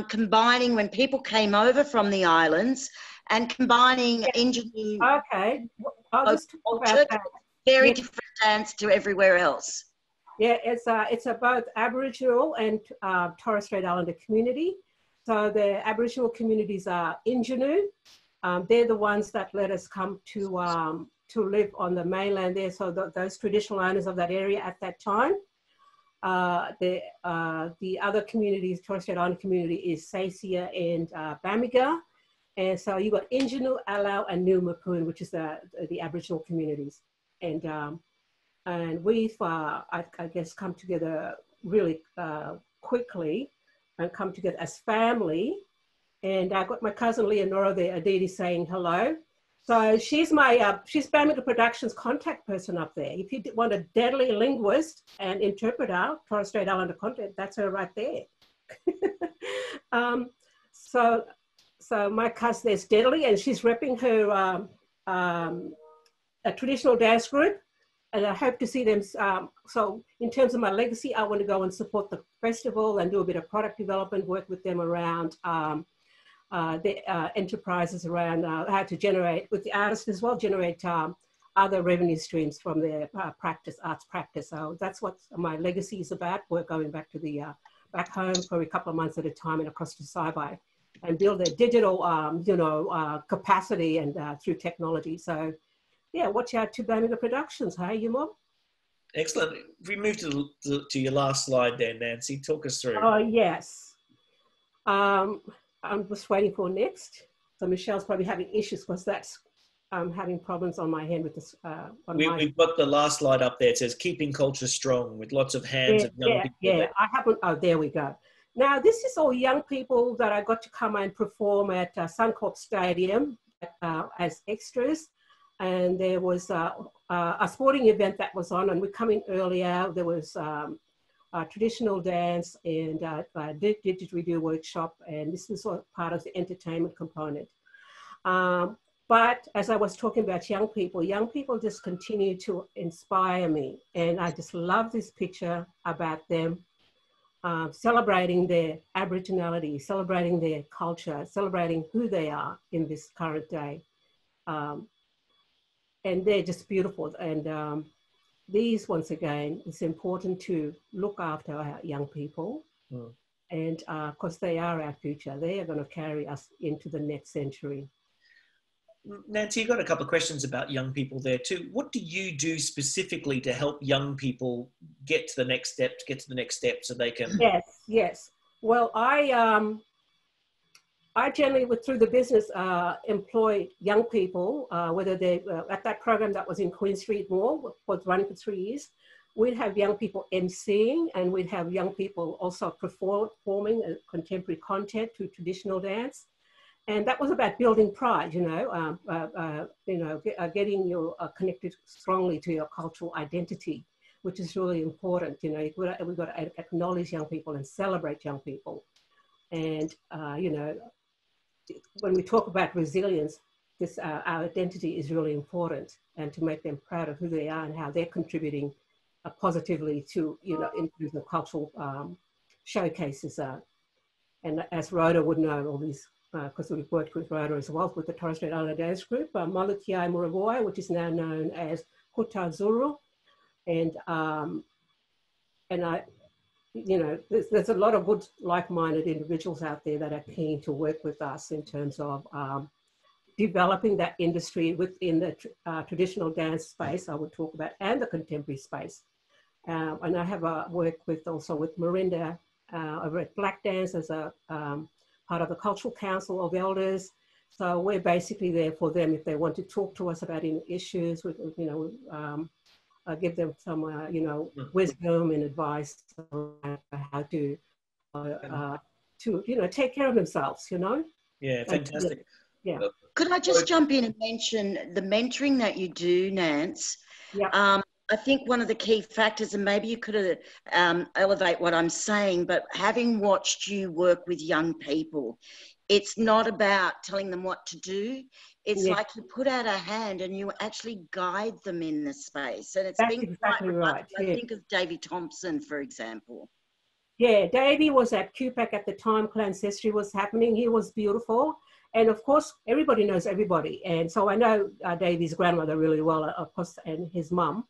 combining when people came over from the islands and combining into the... Okay, I'll just talk about that. Very different dance to everywhere else. Yeah, it's both Aboriginal and Torres Strait Islander community. So the Aboriginal communities are Injunu. They're the ones that let us come to live on the mainland there. So those traditional owners of that area at that time. The other communities, Torres Strait Islander community, is Saisia and Bamaga. And so you've got Injunu, Alau and Nuumapoon, which is the Aboriginal communities. And we've, I guess, come together really quickly and come together as family. And I've got my cousin Leonora there, Aditi, saying hello. So she's my, she's Bamaga Productions contact person up there. If you want a deadly linguist and interpreter, Torres Strait Islander content, that's her right there. So my cousin is deadly and she's repping her a traditional dance group. And I hope to see them. So in terms of my legacy, I want to go and support the festival and do a bit of product development, work with them around the enterprises around how to generate, with the artists as well, generate other revenue streams from their practice, arts practice. So that's what my legacy is about. We're going back to the back home for a couple of months at a time and across to Saibai and build their digital, you know, capacity and through technology. So. Yeah, watch out to Bamaga Productions, hey, you mob? Excellent. If we move to your last slide there, Nancy, talk us through. Oh, yes. I'm just waiting for next. So Michelle's probably having issues because that's having problems on my hand with this. We've got the last slide up there. It says, keeping culture strong with lots of hands of young people. Yeah, I haven't. Oh, there we go. Now, this is all young people that I got to come and perform at Suncorp Stadium as extras. And there was a sporting event that was on and we're coming earlier. There was a traditional dance and a didgeridoo workshop and this was all part of the entertainment component. But as I was talking about young people just continue to inspire me and I just love this picture about them celebrating their Aboriginality, celebrating their culture, celebrating who they are in this current day. And they're just beautiful. And these, once again, it's important to look after our young people. Mm. And of course, they are our future. They are going to carry us into the next century. Nancy, you've got a couple of questions about young people there too. What do you do specifically to help young people get to the next step, so they can... Yes, yes. Well, I generally, through the business, employ young people, whether they, at that program that was in Queen Street Mall, was running for 3 years, we'd have young people emceeing and we'd have young people also performing contemporary content to traditional dance. And that was about building pride, you know, getting your connected strongly to your cultural identity, which is really important. You know, we've got to acknowledge young people and celebrate young people. And, you know, when we talk about resilience, this, our identity is really important and to make them proud of who they are and how they're contributing positively to, you know, into the cultural showcases. And as Rhoda would know all these, because we've worked with Rhoda as well, with the Torres Strait Islander Dance Group, Malukiai Murawai, which is now known as Kuta Zulu. And you know, there's a lot of good like-minded individuals out there that are keen to work with us in terms of developing that industry within the traditional dance space I would talk about, and the contemporary space. And I have work with also with Miranda over at Black Dance as a part of the Cultural Council of Elders. So we're basically there for them if they want to talk to us about any issues. We, you know, give them some, you know, wisdom and advice on how to you know, take care of themselves. You know. Yeah, fantastic. Yeah. Could I just jump in and mention the mentoring that you do, Nance? Yeah. I think one of the key factors, and maybe you could elevate what I'm saying, but having watched you work with young people, it's not about telling them what to do. It's like you put out a hand and you actually guide them in the space. And it's been exactly quite right. I think of Davy Thompson, for example. Yeah, Davy was at QPAC at the time Clancestory was happening. He was beautiful. And of course, everybody knows everybody. And so I know Davy's grandmother really well, of course, and his mum,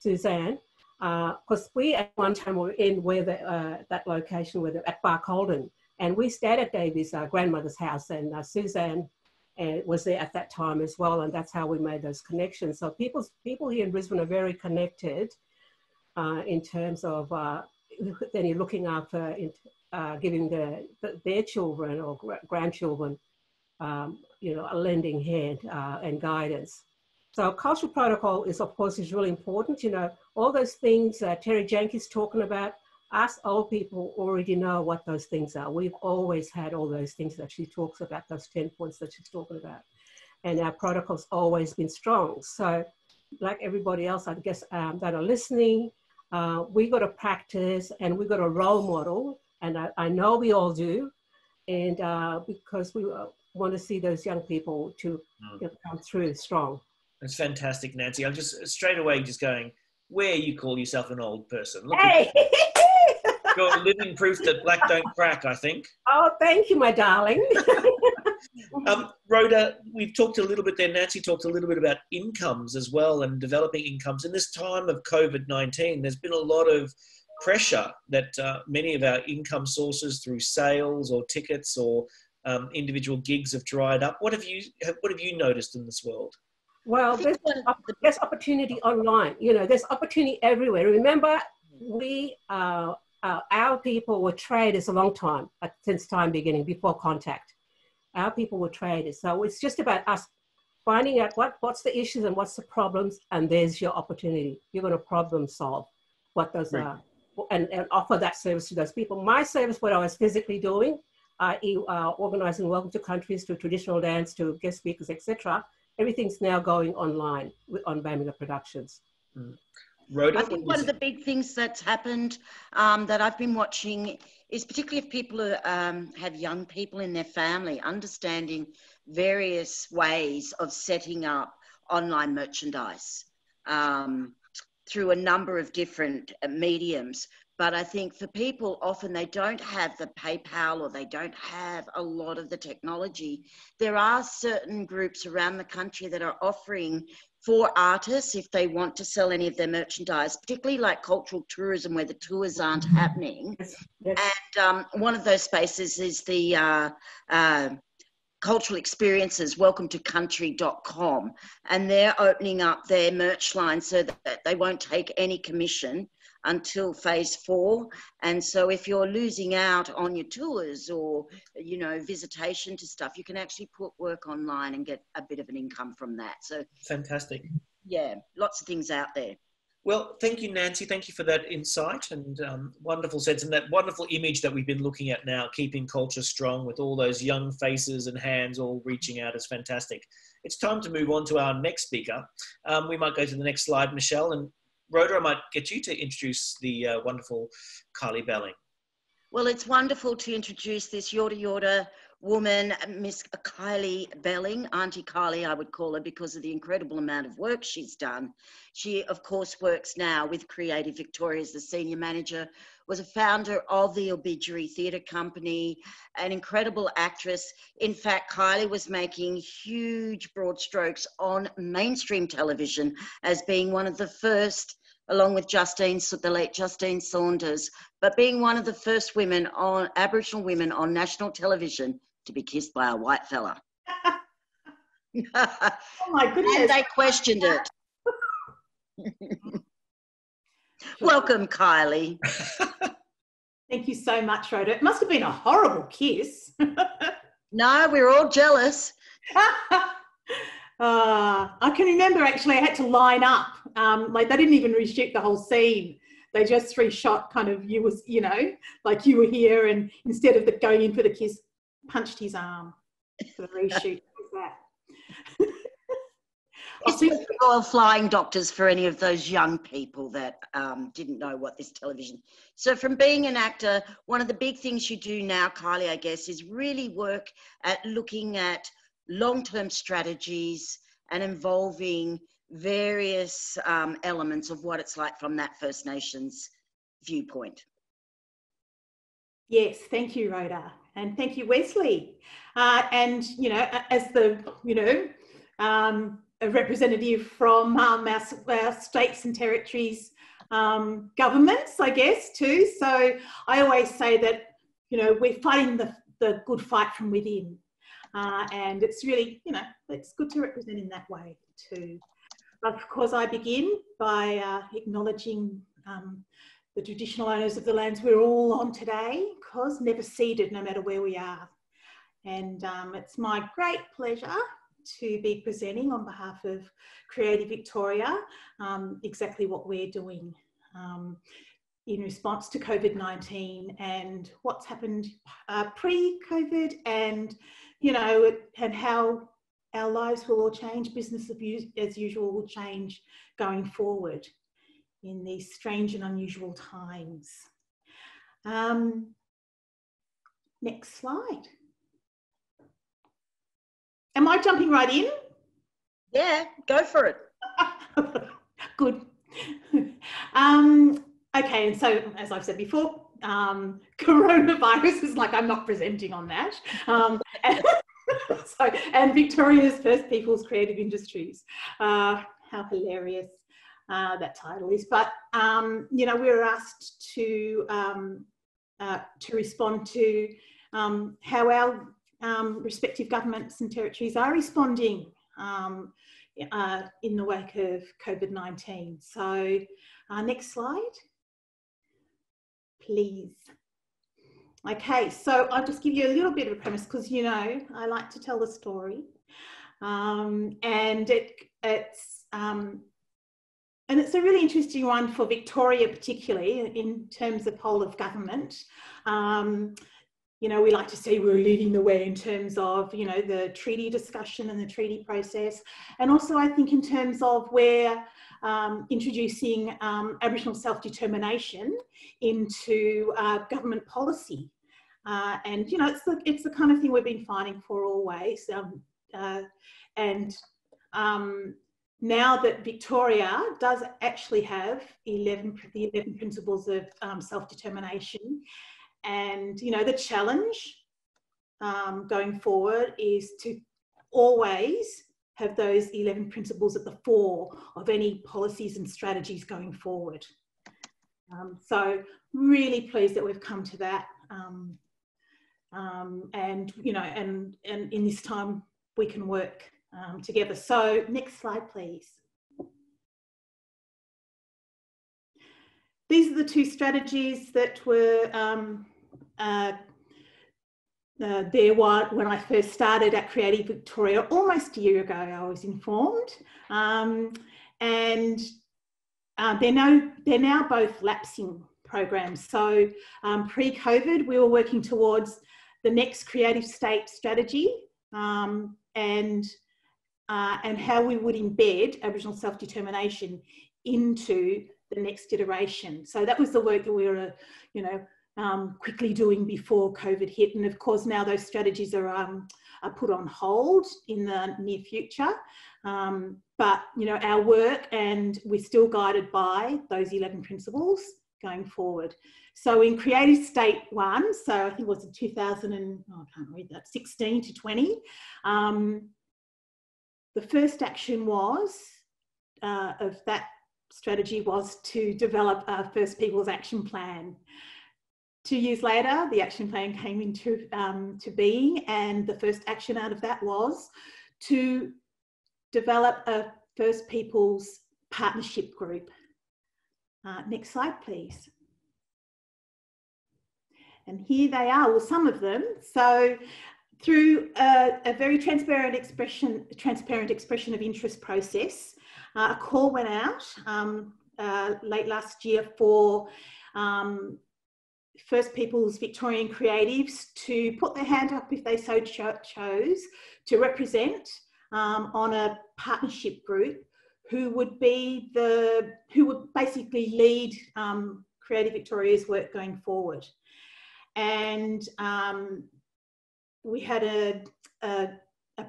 Suzanne, because we at one time were in where the, that location where at Barcaldine. And we stayed at Davy's grandmother's house, and Suzanne was there at that time as well, and that's how we made those connections. So people here in Brisbane are very connected in terms of then you're looking after giving their children or grandchildren, you know, a lending hand and guidance. So cultural protocol is, of course, is really important. You know, all those things that Terry Janke's talking about, us old people already know what those things are. We've always had all those things that she talks about, those 10 points that she's talking about. And our protocol's always been strong. So like everybody else, I guess, that are listening, we got to practice and we got a role model. And I know we all do. And because we want to see those young people to you know, come through strong. That's fantastic, Nancy. I'm just straight away just going, where you call yourself an old person. Look at you. You're living proof that black don't crack, I think. Oh, thank you, my darling. Rhoda, we've talked a little bit there. Nancy talked a little bit about incomes as well and developing incomes. In this time of COVID-19, there's been a lot of pressure that many of our income sources through sales or tickets or individual gigs have dried up. What have you noticed in this world? Well, there's opportunity online. You know, there's opportunity everywhere. Remember, we are... our people were traders a long time, since time beginning, before contact. Our people were traders. So it's just about us finding out what's the issues and what's the problems, and there's your opportunity. You're going to problem solve what those are and offer that service to those people. My service, what I was physically doing, i.e. organising Welcome to Countries, to traditional dance, to guest speakers, etc. Everything's now going online on Bamiga Productions. Mm. Rhoda, I think one of the big things that's happened that I've been watching is particularly if people who, have young people in their family, understanding various ways of setting up online merchandise through a number of different mediums. But I think for people, often they don't have the PayPal or they don't have a lot of the technology. There are certain groups around the country that are offering for artists, if they want to sell any of their merchandise, particularly like cultural tourism where the tours aren't happening. Yes. And one of those spaces is the cultural experiences, welcometoCountry.com. And they're opening up their merch line so that they won't take any commission until phase 4. And so if you're losing out on your tours or, you know, visitation to stuff, you can actually put work online and get a bit of an income from that. So fantastic. Yeah, lots of things out there. Well, thank you, Nancy. Thank you for that insight and wonderful sense and that wonderful image that we've been looking at now, keeping culture strong with all those young faces and hands all reaching out is fantastic. It's time to move on to our next speaker. We might go to the next slide, Michelle, and Rhoda, I might get you to introduce the wonderful Kylie Belling. Well, it's wonderful to introduce this Yorta Yorta woman, Miss Kylie Belling, Auntie Kylie, I would call her, because of the incredible amount of work she's done. She, of course, works now with Creative Victoria as the senior manager, was a founder of the Ilbijerri Theatre Company, an incredible actress. In fact, Kylie was making huge broad strokes on mainstream television as being one of the first along with Justine, the late Justine Saunders, but being one of the first women on Aboriginal women on national television to be kissed by a white fella. Oh my goodness. And they questioned it. Welcome, Kylie. Thank you so much, Rhoda. It must have been a horrible kiss. No, we were all jealous. I can remember actually I had to line up. Like they didn't even reshoot the whole scene. They just reshot kind of you was, you know, like you were here, and instead of the going in for the kiss, punched his arm for the reshoot. That. It's the royal flying doctors for any of those young people that didn't know what this television. So from being an actor, one of the big things you do now, Kylie, I guess, is really work at looking at long-term strategies and involving various elements of what it's like from that First Nations viewpoint. Yes, thank you, Rhoda. And thank you, Wesley. And, you know, as the, you know, a representative from our states and territories governments, I guess, too. So I always say that, you know, we're fighting the good fight from within. And it's really, you know, it's good to represent in that way too. Of course, I begin by acknowledging the traditional owners of the lands we're all on today, because never ceded, no matter where we are. And it's my great pleasure to be presenting on behalf of Creative Victoria exactly what we're doing in response to COVID-19 and what's happened pre-COVID, and, you know, and how our lives will all change, business as usual will change going forward in these strange and unusual times. Next slide. Am I jumping right in? Yeah, go for it. Good. Okay, and so as I've said before, coronavirus is like, I'm not presenting on that. And Victoria's First Peoples Creative Industries. How hilarious. That title is, but you know, we were asked to respond to how our respective governments and territories are responding in the wake of COVID-19. So next slide, please. Okay, so I'll just give you a little bit of a premise, because, you know, I like to tell the story, and it's a really interesting one for Victoria, particularly in terms of whole of government. You know, we like to say we're leading the way in terms of, you know, the treaty discussion and the treaty process. And also, I think in terms of we're introducing Aboriginal self-determination into government policy. And, you know, it's the kind of thing we've been fighting for always. Now that Victoria does actually have the 11 principles of self-determination, and, you know, the challenge going forward is to always have those 11 principles at the fore of any policies and strategies going forward. So really pleased that we've come to that. And, you know, and in this time we can work together. So next slide, please. These are the two strategies that were there when I first started at Creative Victoria almost a year ago, I was informed. They're now both lapsing programs. So pre-COVID, we were working towards the next creative state strategy and how we would embed Aboriginal self-determination into the next iteration. So that was the work that we were, you know, quickly doing before COVID hit. And of course, now those strategies are put on hold in the near future. But, you know, our work, and we're still guided by those 11 principles going forward. So in Creative State 1, so I think it was in 16 to 20, the first action was of that strategy was to develop a First Peoples action plan. 2 years later, the action plan came into to being, and the first action out of that was to develop a First Peoples partnership group. Next slide, please. And here they are, well, some of them. So through a very transparent expression of interest process, a call went out late last year for First Peoples Victorian creatives to put their hand up if they so chose to represent on a partnership group who would basically lead Creative Victoria's work going forward. And we had a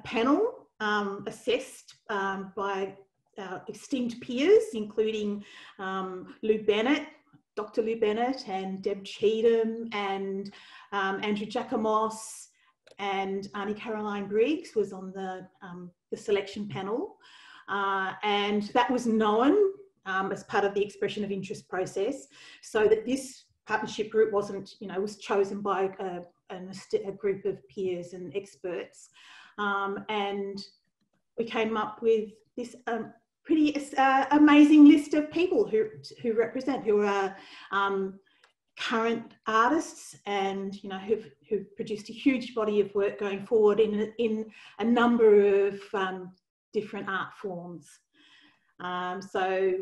panel assessed by our esteemed peers, including Lou Bennett, Dr. Lou Bennett, and Deb Cheatham, and Andrew Giacomos, and Auntie Caroline Briggs was on the selection panel. And that was known as part of the expression of interest process, so that this partnership group wasn't, you know, was chosen by a group of peers and experts. And we came up with this pretty amazing list of people who are current artists, and you know who've produced a huge body of work going forward in a number of different art forms. So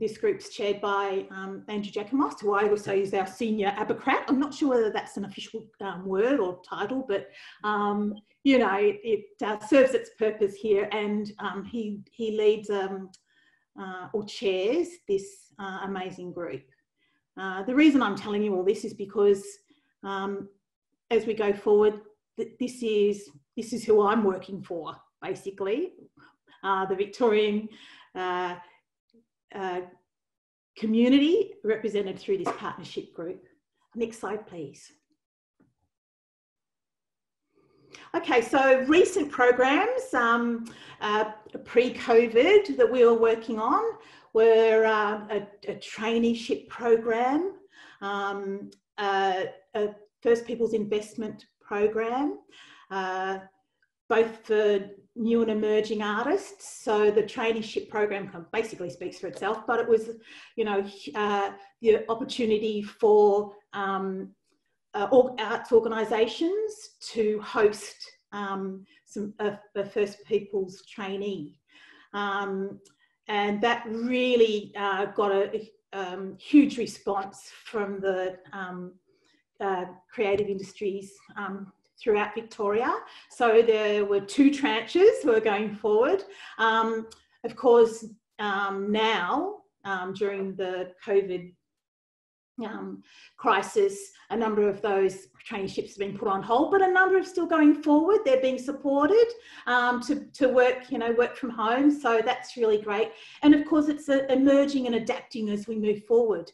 this group's chaired by Andrew Giacomos, who I also is our senior Abacrat. I'm not sure whether that's an official word or title, but you know, it serves its purpose here. And he leads or chairs this amazing group. The reason I'm telling you all this is because as we go forward, this is who I'm working for, basically. The Victorian community represented through this partnership group. Next slide, please. Okay, so recent programs pre-COVID that we were working on were a traineeship program, a First Peoples investment program, both for new and emerging artists. So the traineeship program basically speaks for itself, but it was, you know, the opportunity for arts organisations to host some of the First Peoples trainee. And that really got a huge response from the creative industries throughout Victoria. So there were two tranches were going forward. Of course, now during the COVID crisis, a number of those traineeships have been put on hold, but a number are still going forward. They're being supported to work, you know, work from home. So that's really great. And of course, it's emerging and adapting as we move forward.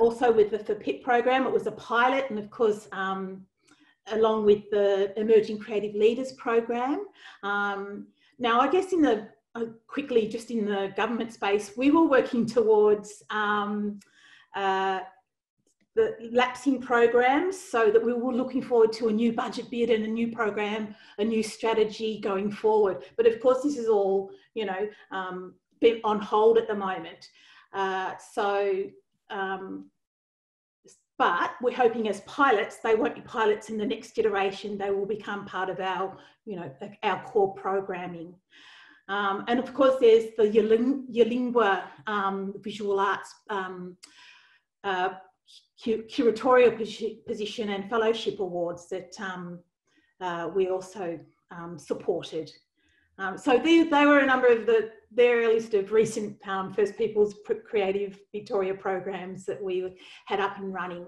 Also with the For Pit program, it was a pilot, and of course, along with the Emerging Creative Leaders program. Now, I guess in the quickly, just in the government space, we were working towards the lapsing programs, so that we were looking forward to a new budget bid and a new program, a new strategy going forward. But of course, this is all, you know, bit on hold at the moment. But we're hoping as pilots, they won't be pilots in the next iteration. They will become part of our, you know, our core programming. And of course, there's the Yirlingwa visual arts curatorial position and fellowship awards that we also supported. So they were a number of their list of recent First Peoples Creative Victoria programs that we had up and running.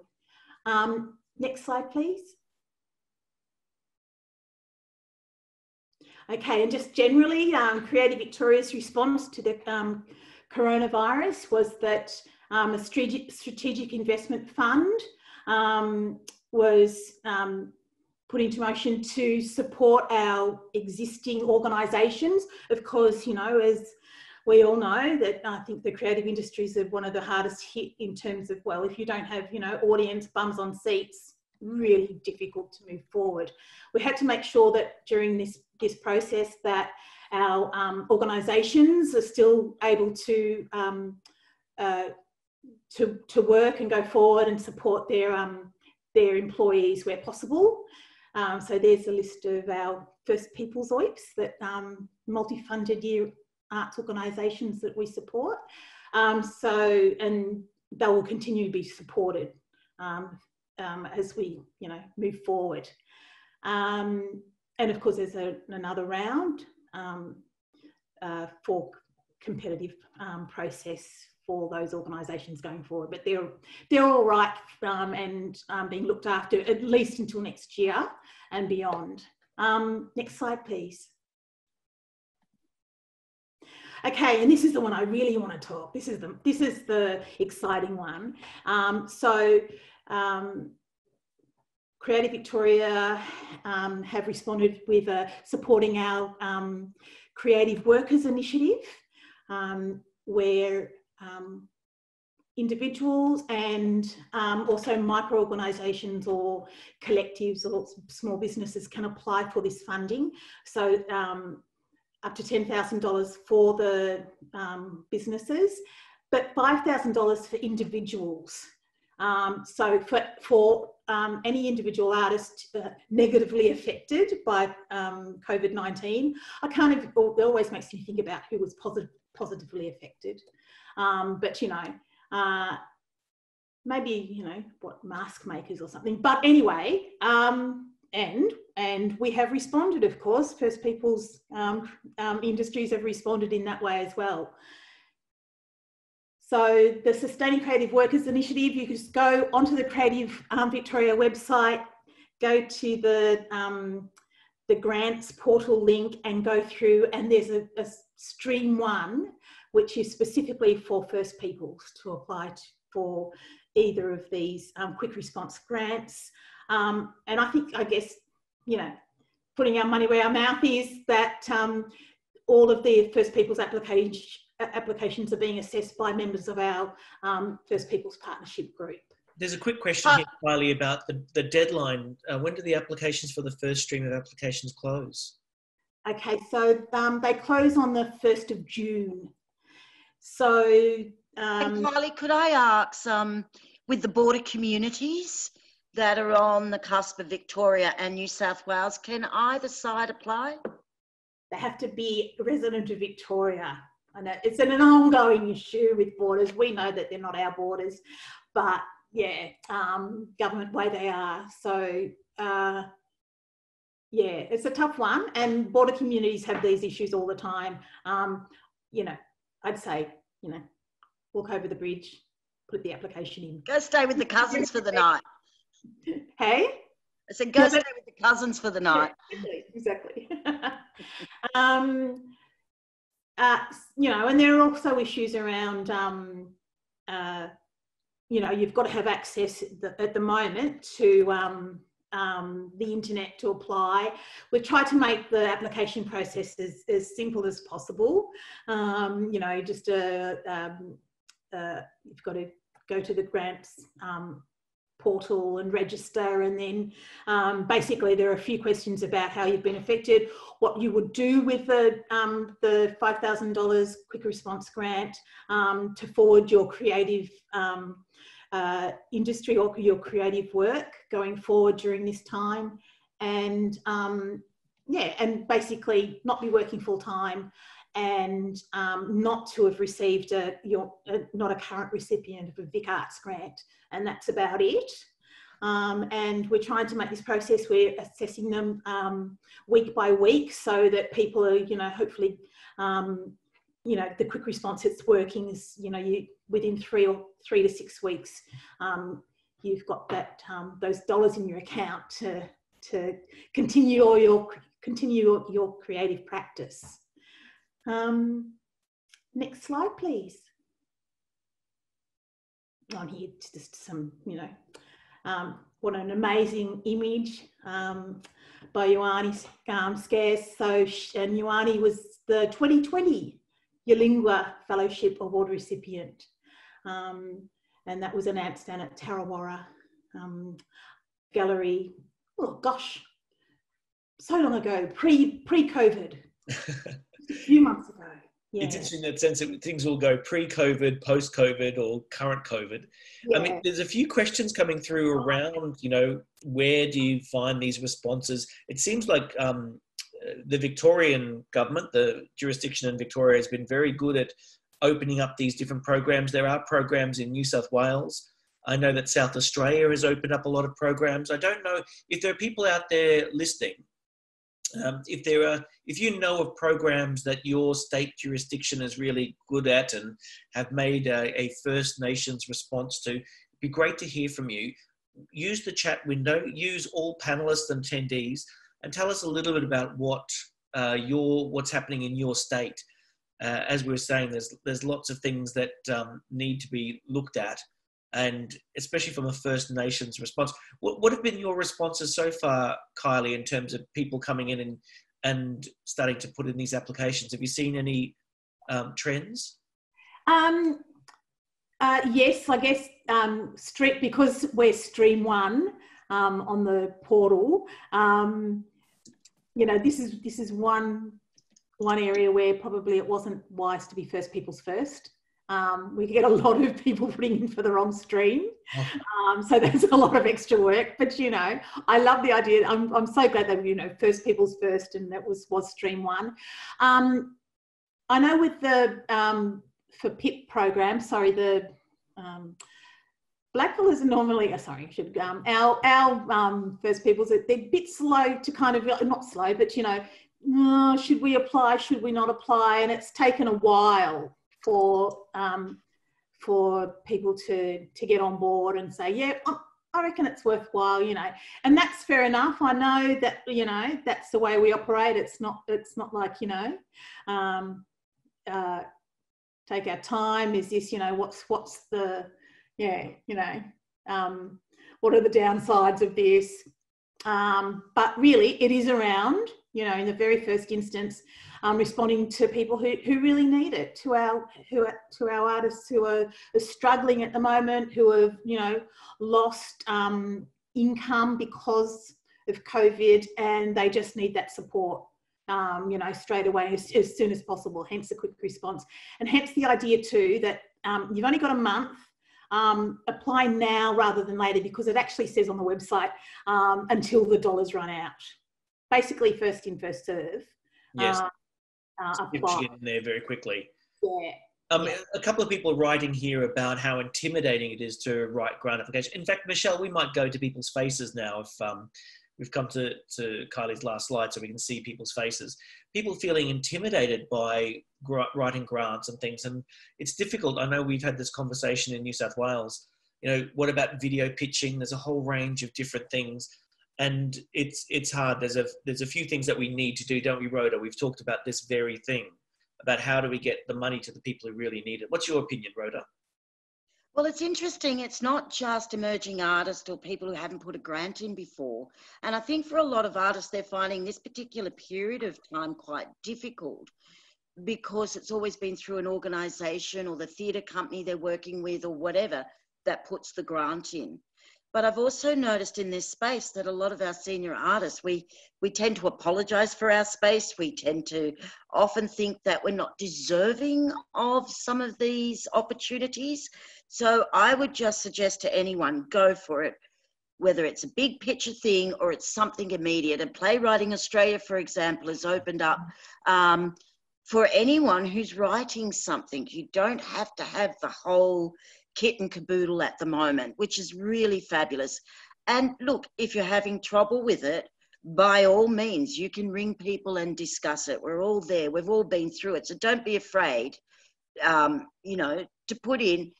Next slide, please. Okay, and just generally, Creative Victoria's response to the coronavirus was that a strategic investment fund was put into motion to support our existing organisations. Of course, you know, as we all know that I think the creative industries are one of the hardest hit in terms of, well, if you don't have, you know, audience, bums on seats, really difficult to move forward. We had to make sure that during this process that our organisations are still able to work and go forward and support their employees where possible. So there's a list of our First Peoples OIPs, that multi-funded year arts organisations that we support. And they will continue to be supported as we, you know, move forward. And of course, there's another round for competitive process for those organisations going forward, but they're all right and being looked after at least until next year and beyond. Next slide, please. Okay, and this is the one I really want to talk. This is the exciting one. Creative Victoria have responded with supporting our Creative Workers Initiative, where individuals and also micro-organisations or collectives or small businesses can apply for this funding. So up to $10,000 for the businesses, but $5,000 for individuals. So for any individual artist negatively affected by COVID-19, it always makes me think about who was positively affected. But you know, maybe, you know, what, mask makers or something. But anyway, and we have responded, of course. First Peoples industries have responded in that way as well. So the Sustaining Creative Workers Initiative, you can just go onto the Creative Victoria website, go to the grants portal link and go through, and there's a stream one, which is specifically for First Peoples to apply for either of these quick response grants. And I guess, you know, putting our money where our mouth is, that all of the First Peoples applications are being assessed by members of our First Peoples Partnership Group. There's a quick question here, Kylie, about the deadline. When do the applications for the first stream of applications close? Okay, so they close on the 1st of June. So... and Kylie, could I ask, with the border communities that are on the cusp of Victoria and New South Wales, can either side apply? They have to be resident of Victoria. I know it's an ongoing issue with borders. We know that they're not our borders, but... yeah, government way they are. So, yeah, it's a tough one, and border communities have these issues all the time. You know, I'd say, you know, walk over the bridge, put the application in. Go stay with the cousins for the night. Hey? I said go stay with the cousins for the night. Yeah, exactly. You know, and there are also issues around... you know, you've got to have access at the moment to the internet to apply. We've tried to make the application process as simple as possible. You know, just you've got to go to the grants portal and register, and then basically there are a few questions about how you've been affected, what you would do with the $5,000 quick response grant to forward your creative industry or your creative work going forward during this time, and yeah, and basically not be working full time and not to have received not a current recipient of a Vic Arts grant, and that's about it. And we're trying to make this process, we're assessing them week by week so that people are, you know, hopefully, you know, the quick response, it's working, is, you know, within three to six weeks, you've got that those dollars in your account to continue your creative practice. Next slide, please. On here, just some, you know, what an amazing image by Ioane Scarce. So, and Ioane was the 2020 Yolingwa Fellowship Award recipient. And that was announced down at Tarawara Gallery, oh gosh, so long ago, pre-COVID, a few months ago. Yeah. It's interesting in that sense that things will go pre-COVID, post-COVID, or current COVID. Yeah. I mean, there's a few questions coming through around, you know, where do you find these responses? It seems like the Victorian government, the jurisdiction in Victoria, has been very good at opening up these different programs. There are programs in New South Wales. I know that South Australia has opened up a lot of programs. I don't know if there are people out there listening. If you know of programs that your state jurisdiction is really good at and have made a First Nations response to, it'd be great to hear from you. Use the chat window, use all panelists and attendees, and tell us a little bit about what what's happening in your state. As we were saying, there's lots of things that need to be looked at, and especially from a First Nations response. What have been your responses so far, Kylie, in terms of people coming in and starting to put in these applications? Have you seen any trends? Yes, I guess because we're Stream 1 on the portal, you know, this is one area where probably it wasn't wise to be first people's first. We get a lot of people putting in for the wrong stream, so there's a lot of extra work. But you know, I love the idea. I'm so glad that, you know, first people's first, and that was Stream 1. I know with the for PIP program, sorry, the Blackfellas are normally, our first peoples, they're a bit slow to kind of, not slow, but you know, should we apply? Should we not apply? And it's taken a while for people to get on board and say, yeah, I reckon it's worthwhile, you know, and that's fair enough. I know that, you know, that's the way we operate. It's not like, you know, take our time. Is this, you know, what's the, yeah, you know, what are the downsides of this? But really it is around, you know, in the very first instance, responding to people who really need it, to our artists who are struggling at the moment, who have, you know, lost income because of COVID, and they just need that support, you know, straight away as soon as possible, hence the quick response. And hence the idea too that you've only got a month, apply now rather than later, because it actually says on the website until the dollars run out. Basically, first in, first serve. Yes, get in there very quickly. Yeah. A couple of people writing here about how intimidating it is to write grant application. In fact, Michelle, we might go to people's faces now if we've come to Kylie's last slide, so we can see people's faces. People feeling intimidated by writing grants and things, and it's difficult. I know we've had this conversation in New South Wales. You know, what about video pitching? There's a whole range of different things. And it's hard. There's a few things that we need to do, don't we, Rhoda? We've talked about this very thing, about how do we get the money to the people who really need it. What's your opinion, Rhoda? Well, it's interesting. It's not just emerging artists or people who haven't put a grant in before. And I think for a lot of artists, they're finding this particular period of time quite difficult, because it's always been through an organisation or the theatre company they're working with or whatever that puts the grant in. But I've also noticed in this space that a lot of our senior artists, we tend to apologise for our space. We tend to often think that we're not deserving of some of these opportunities. So I would just suggest to anyone, go for it, whether it's a big picture thing or it's something immediate. And Playwriting Australia, for example, has opened up for anyone who's writing something. You don't have to have the whole kit and caboodle at the moment, which is really fabulous. And look, if you're having trouble with it, by all means, you can ring people and discuss it. We're all there. We've all been through it. So don't be afraid, you know, to put in,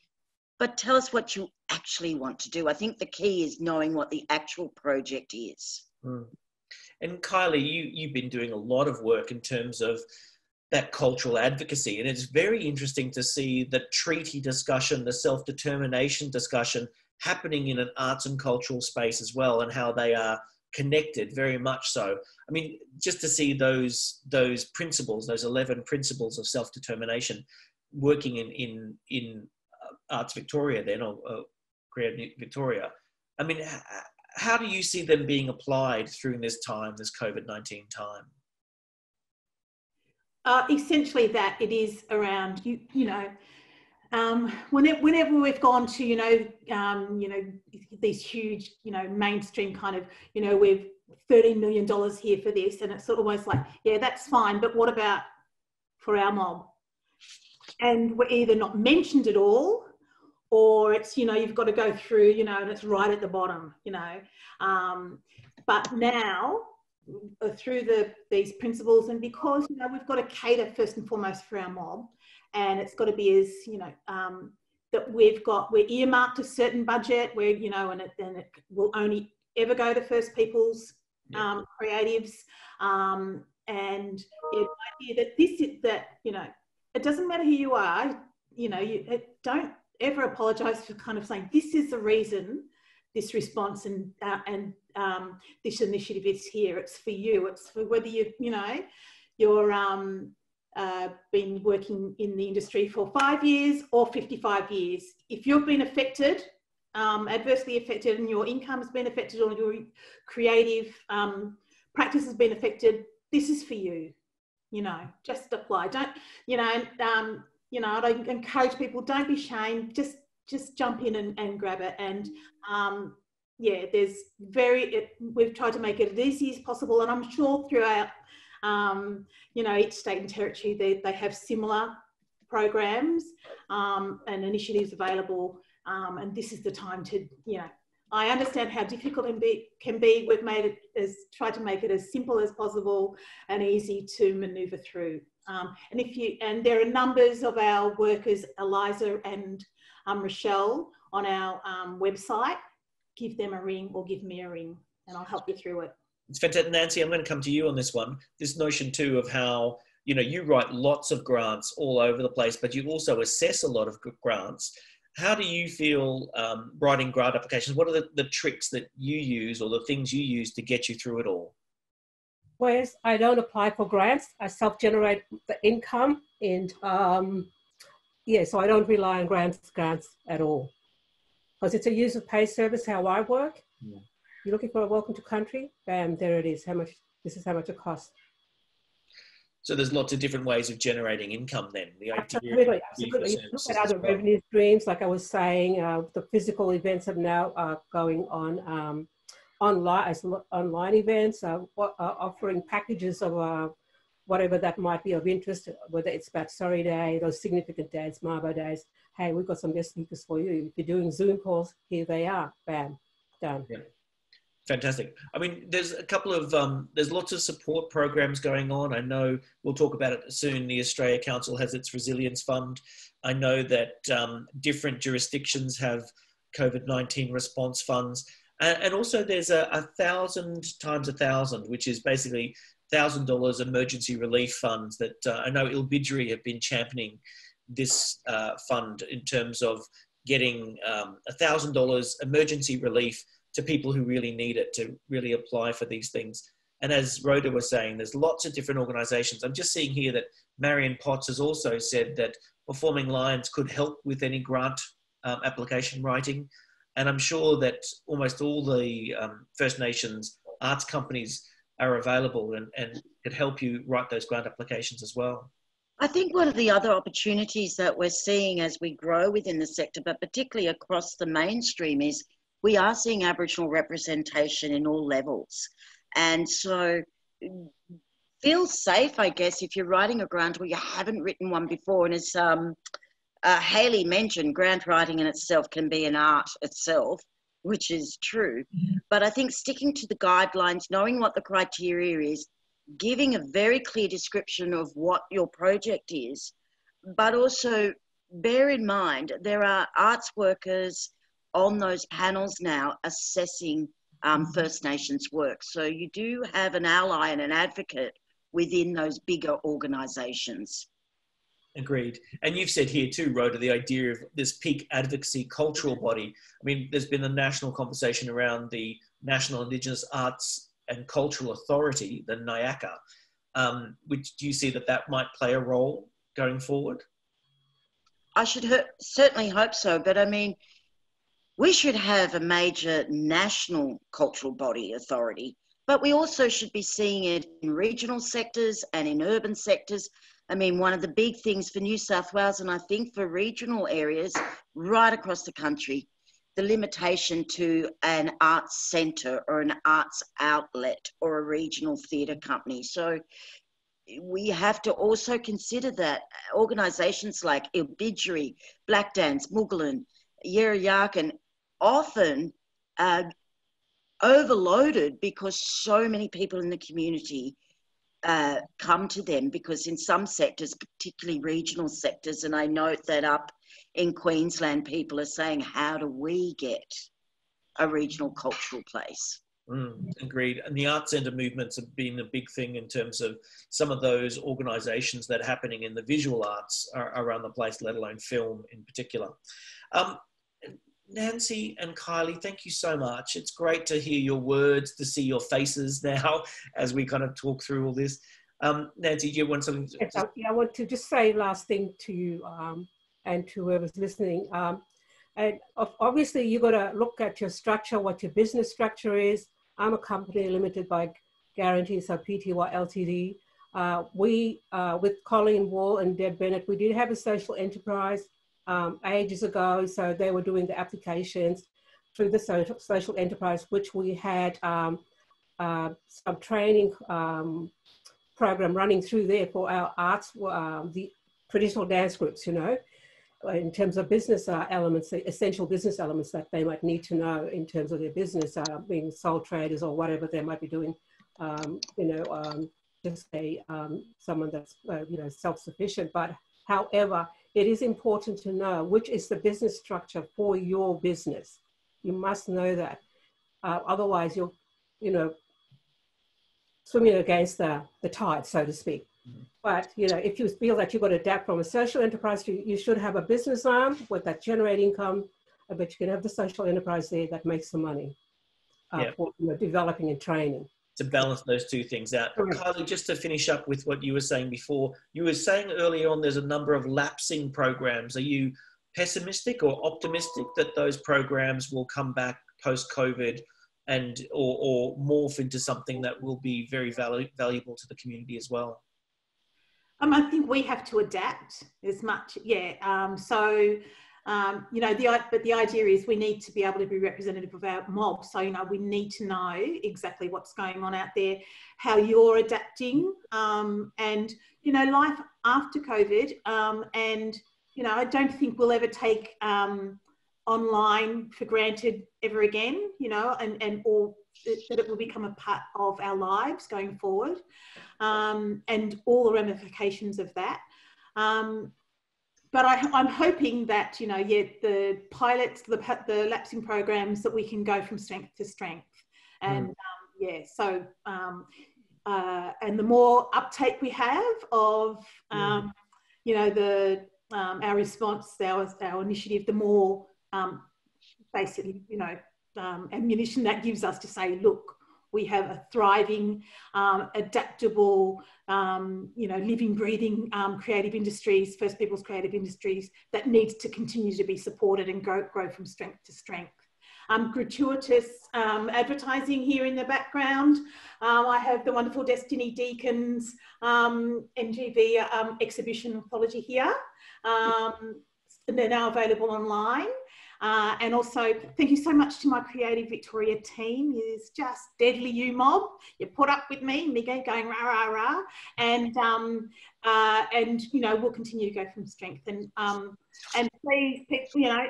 but tell us what you actually want to do. I think the key is knowing what the actual project is. Mm. And Kylie, you've been doing a lot of work in terms of that cultural advocacy. And it's very interesting to see the treaty discussion, the self-determination discussion happening in an arts and cultural space as well, and how they are connected very much so. I mean, just to see those principles, those 11 principles of self-determination working in Arts Victoria then, or Creative Victoria, I mean, how do you see them being applied through this time, this COVID-19 time? Essentially that it is around, whenever we've gone to, these huge, mainstream kind of, we've $13 million here for this, and it's always like, yeah, that's fine, but what about for our mob? And we're either not mentioned at all, or it's, you've got to go through, and it's right at the bottom, But now, through these principles, and because, we've got to cater first and foremost for our mob, and it's got to be as, that we're earmarked a certain budget, where, and it will only ever go to First Peoples creatives. And the idea that this is that, it doesn't matter who you are, don't ever apologise for kind of saying this is the reason this response and this initiative is here. It's for you. It's for whether you're been working in the industry for 5 years or 55 years. If you've been affected, adversely affected, and your income has been affected, or your creative practice has been affected, this is for you. Just apply. Don't, I'd encourage people, don't be ashamed, just jump in and grab it. And we've tried to make it as easy as possible. And I'm sure throughout, each state and territory, they have similar programs and initiatives available. And this is the time to, I understand how difficult it can be. We've tried to make it as simple as possible and easy to manoeuvre through. And there are numbers of our workers, Eliza and Rochelle, on our website. Give them a ring, or give me a ring, and I'll help you through it. It's fantastic. Nancy, I'm going to come to you on this one. This notion too of how, you write lots of grants all over the place, but you also assess a lot of grants. How do you feel writing grant applications? What are the tricks that you use, or the things you use to get you through it all? Well, I don't apply for grants. I self-generate the income, and so I don't rely on grants at all. Because it's a user pay service, how I work. Yeah. You're looking for a welcome to country, bam, there it is. This is how much it costs. So there's lots of different ways of generating income then. The idea absolutely. You look at other revenue streams, like I was saying, the physical events are now going on online events, offering packages of whatever that might be of interest, whether it's Batsori Day, those significant days, Mabo Days. Hey, we've got some guest speakers for you. If you're doing Zoom calls, here they are, bam, done. Yeah. Fantastic. I mean, there's a couple of, there's lots of support programs going on. I know we'll talk about it soon. The Australia Council has its Resilience Fund. I know that different jurisdictions have COVID-19 response funds. And also there's a 1,000 times 1,000, whiwhich is basically $1,000 emergency relief funds that I know Ilbijerri have been championing this fund in terms of getting $1,000 emergency relief to people who really need it, to really apply for these things. And as Rhoda was saying, there's lots of different organisations. I'm just seeing here that Marion Potts has also said that Performing Lions could help with any grant application writing. And I'm sure that almost all the First Nations arts companies are available and could help you write those grant applications as well. I think one of the other opportunities that we're seeing as we grow within the sector, but particularly across the mainstream, is we are seeing Aboriginal representation in all levels. And so feel safe, I guess, if you're writing a grant or you haven't written one before. And as Hayley mentioned, grant writing in itself can be an art itself, which is true. Mm-hmm. But I think sticking to the guidelines, knowing what the criteria is, giving a very clear description of what your project is, but also bear in mind there are arts workers on those panels now assessing First Nations work. So you do have an ally and an advocate within those bigger organisations. Agreed. And you've said here too, Rhoda, the idea of this peak advocacy cultural body. I mean, there's been a national conversation around the National Indigenous Arts and Cultural Authority, the NIACA. Which do you see that that might play a role going forward? I should certainly hope so. But I mean, we should have a major national cultural body authority, but we also should be seeing it in regional sectors and in urban sectors. I mean, one of the big things for New South Wales, and I think for regional areas right across the country, the limitation to an arts centre or an arts outlet or a regional theatre company. So we have to also consider that organisations like Ilbijerri, Black Dance, Muggulin, Yirra Yaakin, often overloaded because so many people in the community come to them, because in some sectors, particularly regional sectors, and I note that up in Queensland, people are saying, how do we get a regional cultural place? Agreed. And the art centre movements have been a big thing in terms of some of those organisations that are happening in the visual arts around the place, let alone film in particular. Nancy and Kylie, thank you so much. It's great to hear your words, to see your faces now as we kind of talk through all this. Nancy, do you want something? Yes, I want to just say last thing to you and to whoever's listening. And obviously, you've got to look at your structure, what your business structure is. I'm a company limited by guarantee, so PTY Ltd. With Colleen Wall and Deb Bennett, we did have a social enterprise ages ago, so they were doing the applications through the social enterprise, which we had some training program running through there for our arts, the traditional dance groups, you know, in terms of business elements, essential business elements that they might need to know in terms of their business, being sole traders or whatever they might be doing, you know, just a someone that's you know, self-sufficient, but however, it is important to know which is the business structure for your business. You must know that. Otherwise, you're, you know, swimming against the tide, so to speak. But, you know, if you feel that you've got to adapt from a social enterprise, you should have a business arm with that generate income, but you can have the social enterprise there that makes the money for, you know, developing and training. To balance those two things out. Correct. Kylie, just to finish up with what you were saying before, you were saying early on there's a number of lapsing programs. Are you pessimistic or optimistic that those programs will come back post-COVID and or morph into something that will be very valuable to the community as well? I think we have to adapt as much, you know, but the idea is we need to be able to be representative of our mob. So, you know, we need to know exactly what's going on out there, how you're adapting, and, you know, life after COVID. And, you know, I don't think we'll ever take online for granted ever again, you know, and or that it will become a part of our lives going forward, and all the ramifications of that. But I'm hoping that, you know, the pilots, the lapsing programs, that we can go from strength to strength. And and the more uptake we have of, you know, our response, our initiative, the more basically, you know, ammunition that gives us to say, look, we have a thriving, adaptable, you know, living, breathing, creative industries, First Peoples creative industries that needs to continue to be supported and grow from strength to strength. Gratuitous advertising here in the background. I have the wonderful Destiny Deacon's NGV exhibition anthology here. They're now available online. And also, thank you so much to my Creative Victoria team. It's just deadly, you mob. You put up with me going rah, rah, rah. And you know, we'll continue to go from strength. And please, you know,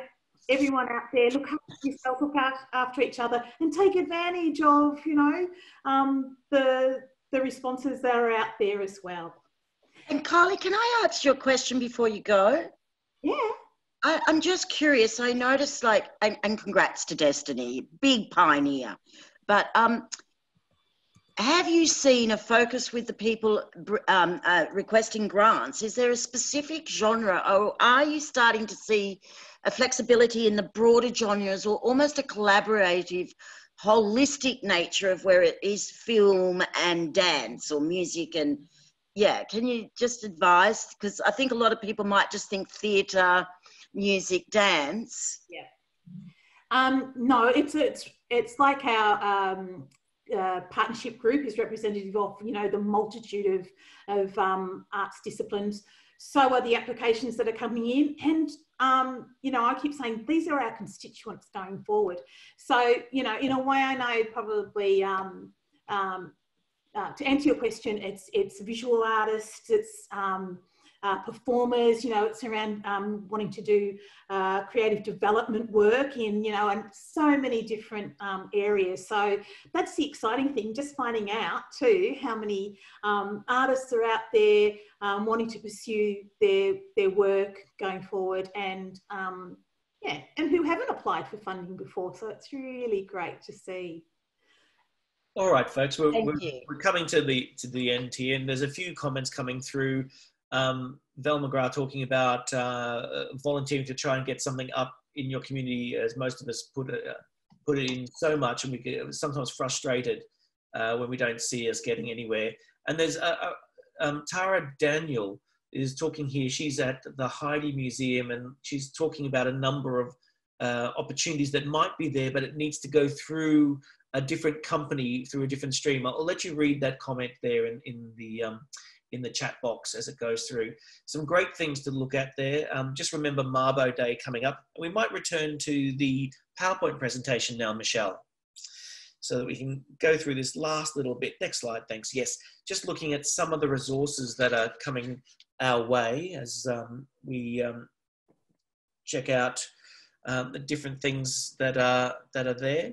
everyone out there, look after yourself, look after each other, and take advantage of, you know, the responses that are out there as well. And Kylie, can I ask you a question before you go? Yeah. I'm just curious. I noticed, like, and congrats to Destiny, big pioneer. But Have you seen a focus with the people requesting grants? Is there a specific genre, or are you starting to see a flexibility in the broader genres, or almost a collaborative, holistic nature of where it is film and dance or music? And yeah, can you just advise? Because I think a lot of people might just think theatre, music, dance. Yeah. No, it's like our partnership group is representative of, you know, the multitude of arts disciplines. So are the applications that are coming in, and you know, I keep saying these are our constituents going forward. So, you know, in a way, I know probably to answer your question, it's visual artists, it's performers, you know, it's around wanting to do creative development work in, you know, and so many different areas. So that's the exciting thing, just finding out too how many artists are out there wanting to pursue their work going forward, and yeah, and who haven't applied for funding before. So it's really great to see. All right, folks, we're coming to the end here, and there's a few comments coming through. Val McGrath talking about volunteering to try and get something up in your community, as most of us put it in so much, and we get sometimes frustrated when we don't see us getting anywhere. And there's Tara Daniel is talking here. She's at the Heidi Museum, and she's talking about a number of opportunities that might be there, but it needs to go through a different company, through a different stream. I'll let you read that comment there in the chat box as it goes through. Some great things to look at there. Just remember Mabo Day coming up. We might return to the PowerPoint presentation now, Michelle, so that we can go through this last little bit. Next slide, thanks. Yes, just looking at some of the resources that are coming our way as we check out the different things that are there.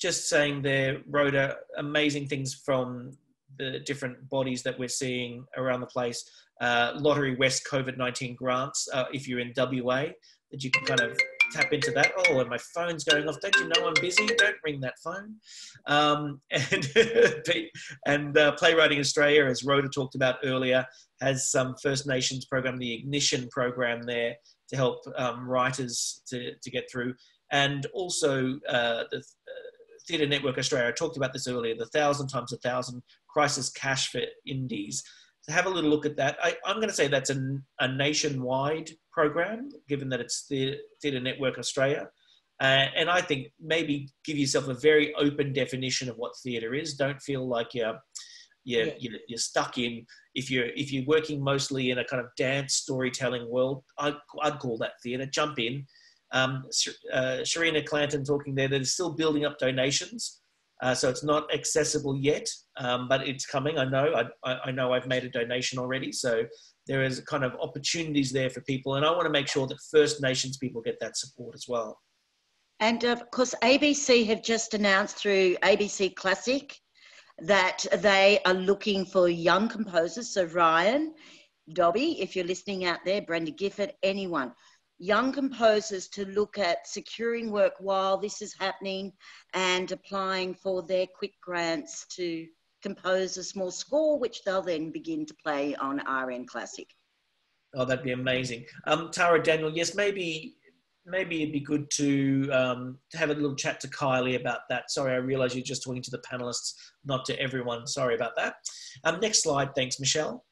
Just saying there, Rhoda, amazing things from the different bodies that we're seeing around the place. Lottery West COVID-19 grants, if you're in WA, that you can kind of tap into that. Oh, and my phone's going off. Don't you know I'm busy? Don't ring that phone. And Playwriting Australia, as Rhoda talked about earlier, has some First Nations program, the Ignition program there to help writers to get through. And also the Theatre Network Australia, I talked about this earlier, the 1,000 times 1,000 crisis cash for indies. So have a little look at that. I'm going to say that's a nationwide program, given that it's the Theatre Network Australia. And I think maybe give yourself a very open definition of what theatre is. Don't feel like you're stuck in. If you're working mostly in a kind of dance storytelling world, I'd call that theatre. Jump in. Sharina Clanton talking there that is still building up donations, so it's not accessible yet, but it's coming. I know I know I've made a donation already, so there is kind of opportunities there for people, and I want to make sure that First Nations people get that support as well. And of course ABC have just announced through ABC Classic that they are looking for young composers, so Ryan, Dobby, if you're listening out there, Brenda Gifford, anyone. Young composers to look at securing work while this is happening and applying for their quick grants to compose a small score, which they'll then begin to play on RN Classic. Oh, that'd be amazing. Tara Daniel, yes, maybe it'd be good to have a little chat to Kylie about that. Sorry, I realise you're just talking to the panellists, not to everyone. Sorry about that. Next slide, thanks, Michelle.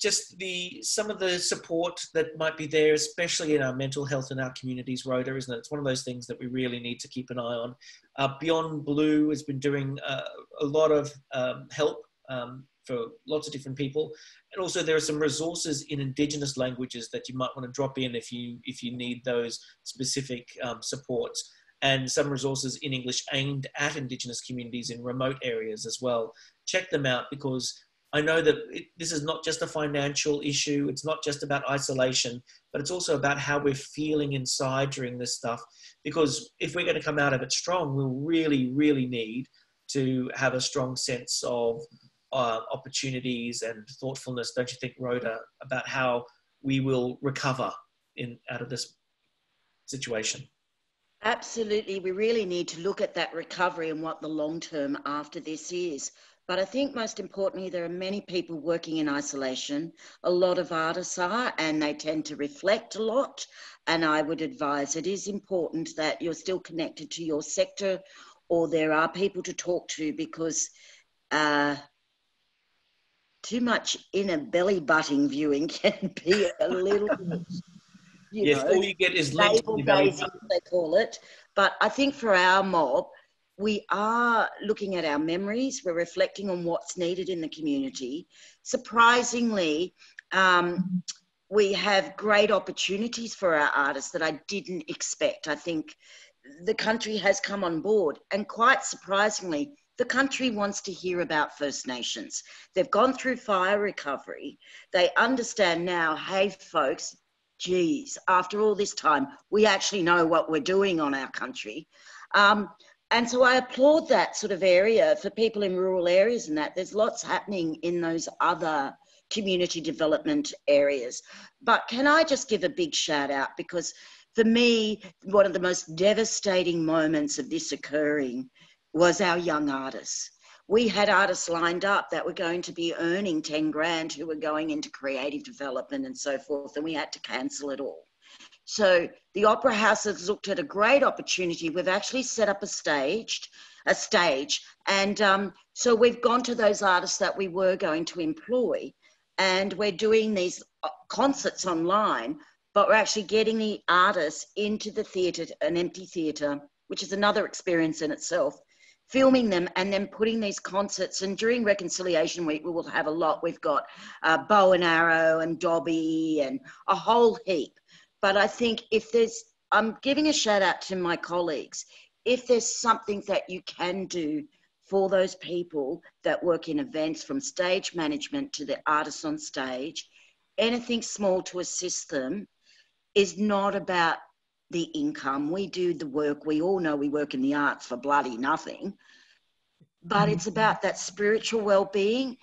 Just some of the support that might be there, especially in our mental health in our communities, Rhoda, isn't it? It's one of those things that we really need to keep an eye on. Beyond Blue has been doing a lot of help for lots of different people. And also there are some resources in Indigenous languages that you might want to drop in if you need those specific supports. And some resources in English aimed at Indigenous communities in remote areas as well. Check them out, because I know that this is not just a financial issue, it's not just about isolation, but it's also about how we're feeling inside during this stuff. Because if we're going to come out of it strong, we'll really, really need to have a strong sense of opportunities and thoughtfulness, don't you think, Rhoda, about how we will recover out of this situation? Absolutely. We really need to look at that recovery and what the long term after this is. But I think most importantly, there are many people working in isolation. A lot of artists are, and they tend to reflect a lot. And I would advise it is important that you're still connected to your sector, or there are people to talk to, because too much inner belly butting viewing can be a little bit, yes, know, all you get is label gazing, they call it. But I think for our mob, we are looking at our memories. We're reflecting on what's needed in the community. Surprisingly, we have great opportunities for our artists that I didn't expect. I think the country has come on board, and quite surprisingly, the country wants to hear about First Nations. They've gone through fire recovery. They understand now, hey folks, geez, after all this time, we actually know what we're doing on our country. And so I applaud that sort of area for people in rural areas and that. There's lots happening in those other community development areas. But can I just give a big shout out? Because for me, one of the most devastating moments of this occurring was our young artists. We had artists lined up that were going to be earning 10 grand who were going into creative development and so forth, and we had to cancel it all. So the Opera House has looked at a great opportunity. We've actually set up a stage. And so we've gone to those artists that we were going to employ, and we're doing these concerts online, but we're actually getting the artists into the theatre, an empty theatre, which is another experience in itself, filming them and then putting these concerts. And during Reconciliation Week, we will have a lot. We've got Bow and Arrow and Dobby and a whole heap. But I think if there's, I'm giving a shout out to my colleagues, if there's something that you can do for those people that work in events, from stage management to the artists on stage, anything small to assist them is not about the income. We do the work. We all know we work in the arts for bloody nothing, but it's about that spiritual well-being.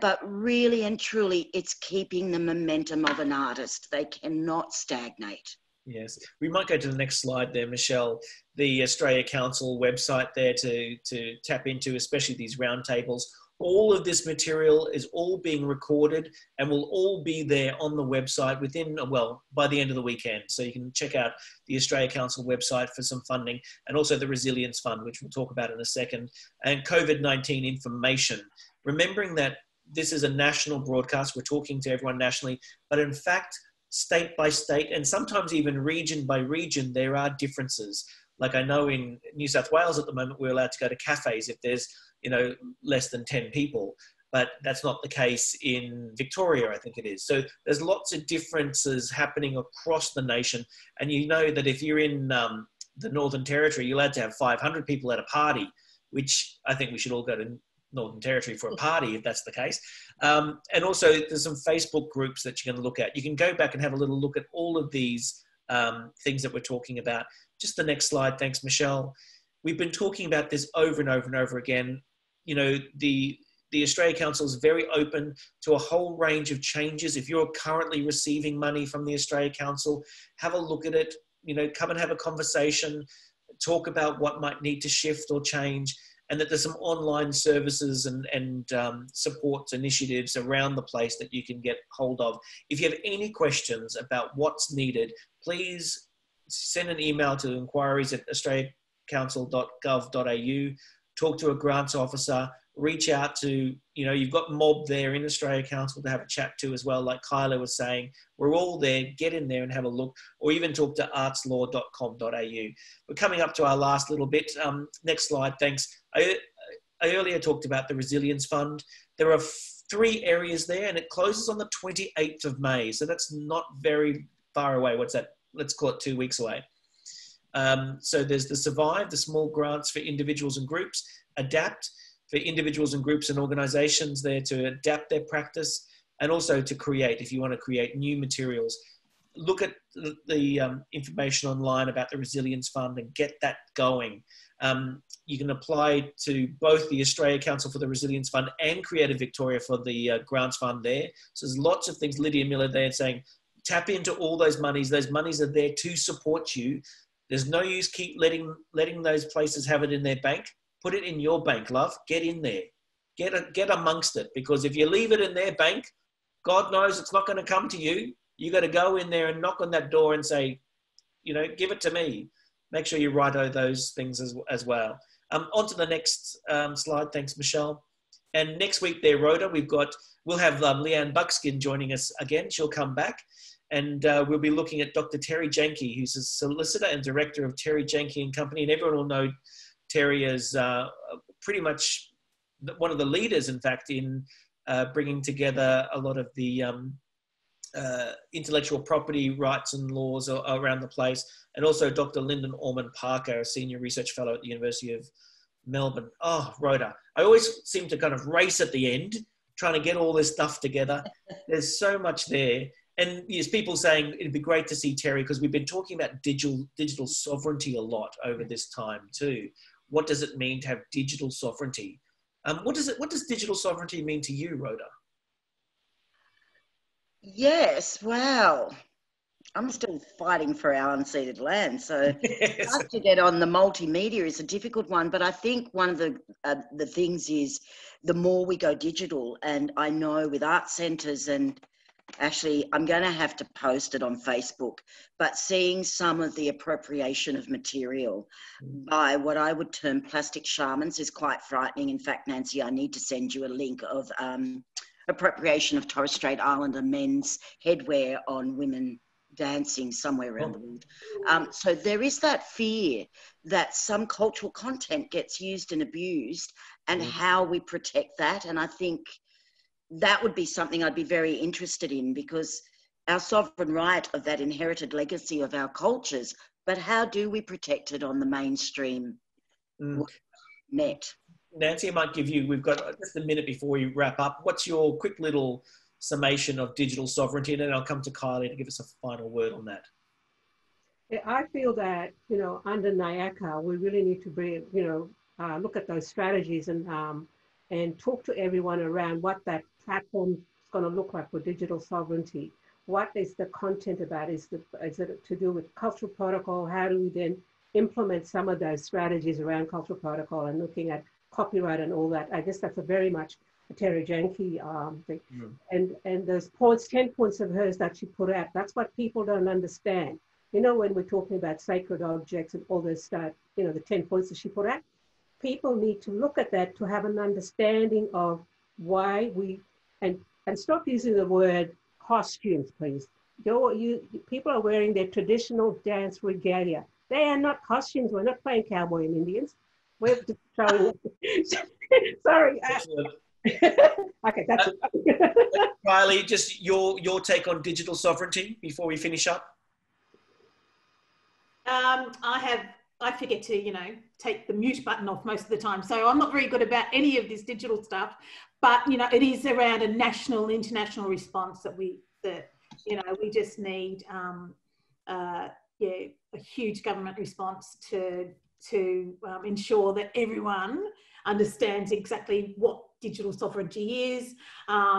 But really and truly, it's keeping the momentum of an artist. They cannot stagnate. Yes. We might go to the next slide there, Michelle. The Australia Council website there to tap into, especially these roundtables. All of this material is all being recorded and will all be there on the website within, well, by the end of the weekend. So you can check out the Australia Council website for some funding, and also the Resilience Fund, which we'll talk about in a second, and COVID-19 information. Remembering that this is a national broadcast, we're talking to everyone nationally, but in fact, state by state, and sometimes even region by region, there are differences. Like I know in New South Wales at the moment, we're allowed to go to cafes if there's, you know, less than 10 people, but that's not the case in Victoria, I think it is. So there's lots of differences happening across the nation. And you know that if you're in the Northern Territory, you're allowed to have 500 people at a party, which I think we should all go to Northern Territory for a party if that's the case. And also there's some Facebook groups that you can look at. You can go back and have a little look at all of these things that we're talking about. Just the next slide, thanks Michelle. We've been talking about this over and over and over again. You know, the Australia Council is very open to a whole range of changes. If you're currently receiving money from the Australia Council, have a look at it, you know, come and have a conversation, talk about what might need to shift or change, and that there's some online services and supports initiatives around the place that you can get hold of. If you have any questions about what's needed, please send an email to inquiries@australiacouncil.gov.au, talk to a grants officer, reach out to, you know, you've got mob there in Australia Council to have a chat to as well, like Kyla was saying, we're all there, get in there and have a look, or even talk to artslaw.com.au. We're coming up to our last little bit. Next slide, thanks. I earlier talked about the Resilience Fund. There are three areas there, and it closes on the 28th of May, so that's not very far away. What's that? Let's call it 2 weeks away. So there's the Survive, the small grants for individuals and groups, Adapt for individuals and groups and organizations there to adapt their practice, and also to create, if you want to create new materials. Look at the information online about the Resilience Fund and get that going. You can apply to both the Australia Council for the Resilience Fund and Creative Victoria for the grants fund there. So there's lots of things. Lydia Miller there saying, tap into all those monies. Those monies are there to support you. There's no use keep letting those places have it in their bank. Put it in your bank, love. Get in there. Get amongst it, because if you leave it in their bank, God knows it's not going to come to you. You got to go in there and knock on that door and say, you know, give it to me. Make sure you write out those things as well. On to the next slide. Thanks, Michelle. And next week there, Rhoda, we'll have Leanne Buckskin joining us again. She'll come back. And we'll be looking at Dr. Terry Janke, who's a solicitor and director of Terry Janke and Company. And everyone will know Terry as pretty much one of the leaders, in fact, in bringing together a lot of the intellectual property rights and laws around the place. And also Dr. Lyndon Orman Parker, a senior research fellow at the University of Melbourne. Oh, Rhoda, I always seem to kind of race at the end, trying to get all this stuff together. There's so much there. And there's people saying it'd be great to see Terry, because we've been talking about digital sovereignty a lot over this time too. What does it mean to have digital sovereignty? What does digital sovereignty mean to you, Rhoda? Yes, wow. I'm still fighting for our unceded land. So yes. Hard to get on the multimedia is a difficult one, but I think one of the things is the more we go digital, and I know with art centres and actually, I'm going to have to post it on Facebook, but seeing some of the appropriation of material by what I would term plastic shamans is quite frightening. In fact, Nancy, I need to send you a link of appropriation of Torres Strait Islander men's headwear on women dancing somewhere around the world. So there is that fear that some cultural content gets used and abused, and how we protect that. And I think that would be something I'd be very interested in, because our sovereign right of that inherited legacy of our cultures, but how do we protect it on the mainstream net? Nancy, I might give you, we've got just a minute before you wrap up. What's your quick little summation of digital sovereignty? And then I'll come to Kylie to give us a final word on that. Yeah, I feel that, you know, under NIACA, we really need to bring, you know, look at those strategies and talk to everyone around what that platform is going to look like for digital sovereignty. What is the content about? Is it to do with cultural protocol? How do we then implement some of those strategies around cultural protocol and looking at copyright and all that? I guess that's a very much a Terry Janke thing. And those points, 10 points of hers that she put out, that's what people don't understand. You know, when we're talking about sacred objects and all this stuff, you know, the 10 points that she put out, people need to look at that to have an understanding of why we, and stop using the word costumes, please. People are wearing their traditional dance regalia. They are not costumes. We're not playing cowboy and Indians. We're showing. Sorry. Okay, that's it. Riley, just your take on digital sovereignty before we finish up. I forget to, you know, take the mute button off most of the time. So I'm not very good about any of this digital stuff, but, you know, it is around a national, international response that you know, we just need, a huge government response to ensure that everyone understands exactly what digital sovereignty is,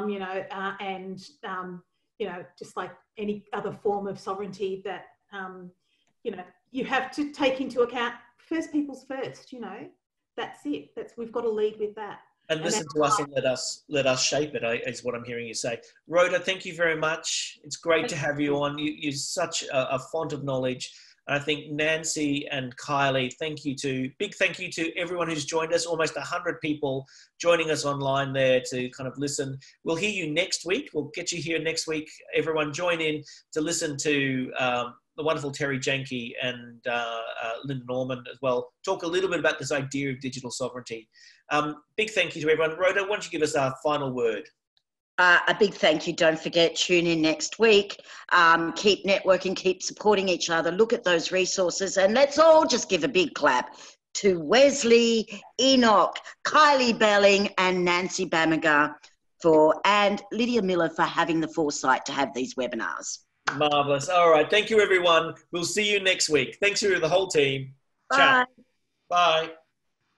you know, just like any other form of sovereignty that, you know, you have to take into account First Peoples first, you know, that's it. We've got to lead with that. And listen to us and let us shape it, is what I'm hearing you say. Rhoda, thank you very much. It's great to have you on. You're such a font of knowledge. And I think Nancy and Kylie, big thank you to everyone who's joined us, almost 100 people joining us online there to kind of listen. We'll hear you next week. We'll get you here next week. Everyone join in to listen to the wonderful Terry Janke and Linda Norman as well, talk a little bit about this idea of digital sovereignty. Big thank you to everyone. Rhoda, why don't you give us our final word? A big thank you. Don't forget, tune in next week. Keep networking, keep supporting each other, look at those resources, and let's all just give a big clap to Wesley Enoch, Kylie Belling and Nancy Bamagar and Lydia Miller for having the foresight to have these webinars. Marvellous. All right. Thank you, everyone. We'll see you next week. Thanks to the whole team. Bye. Ciao. Bye.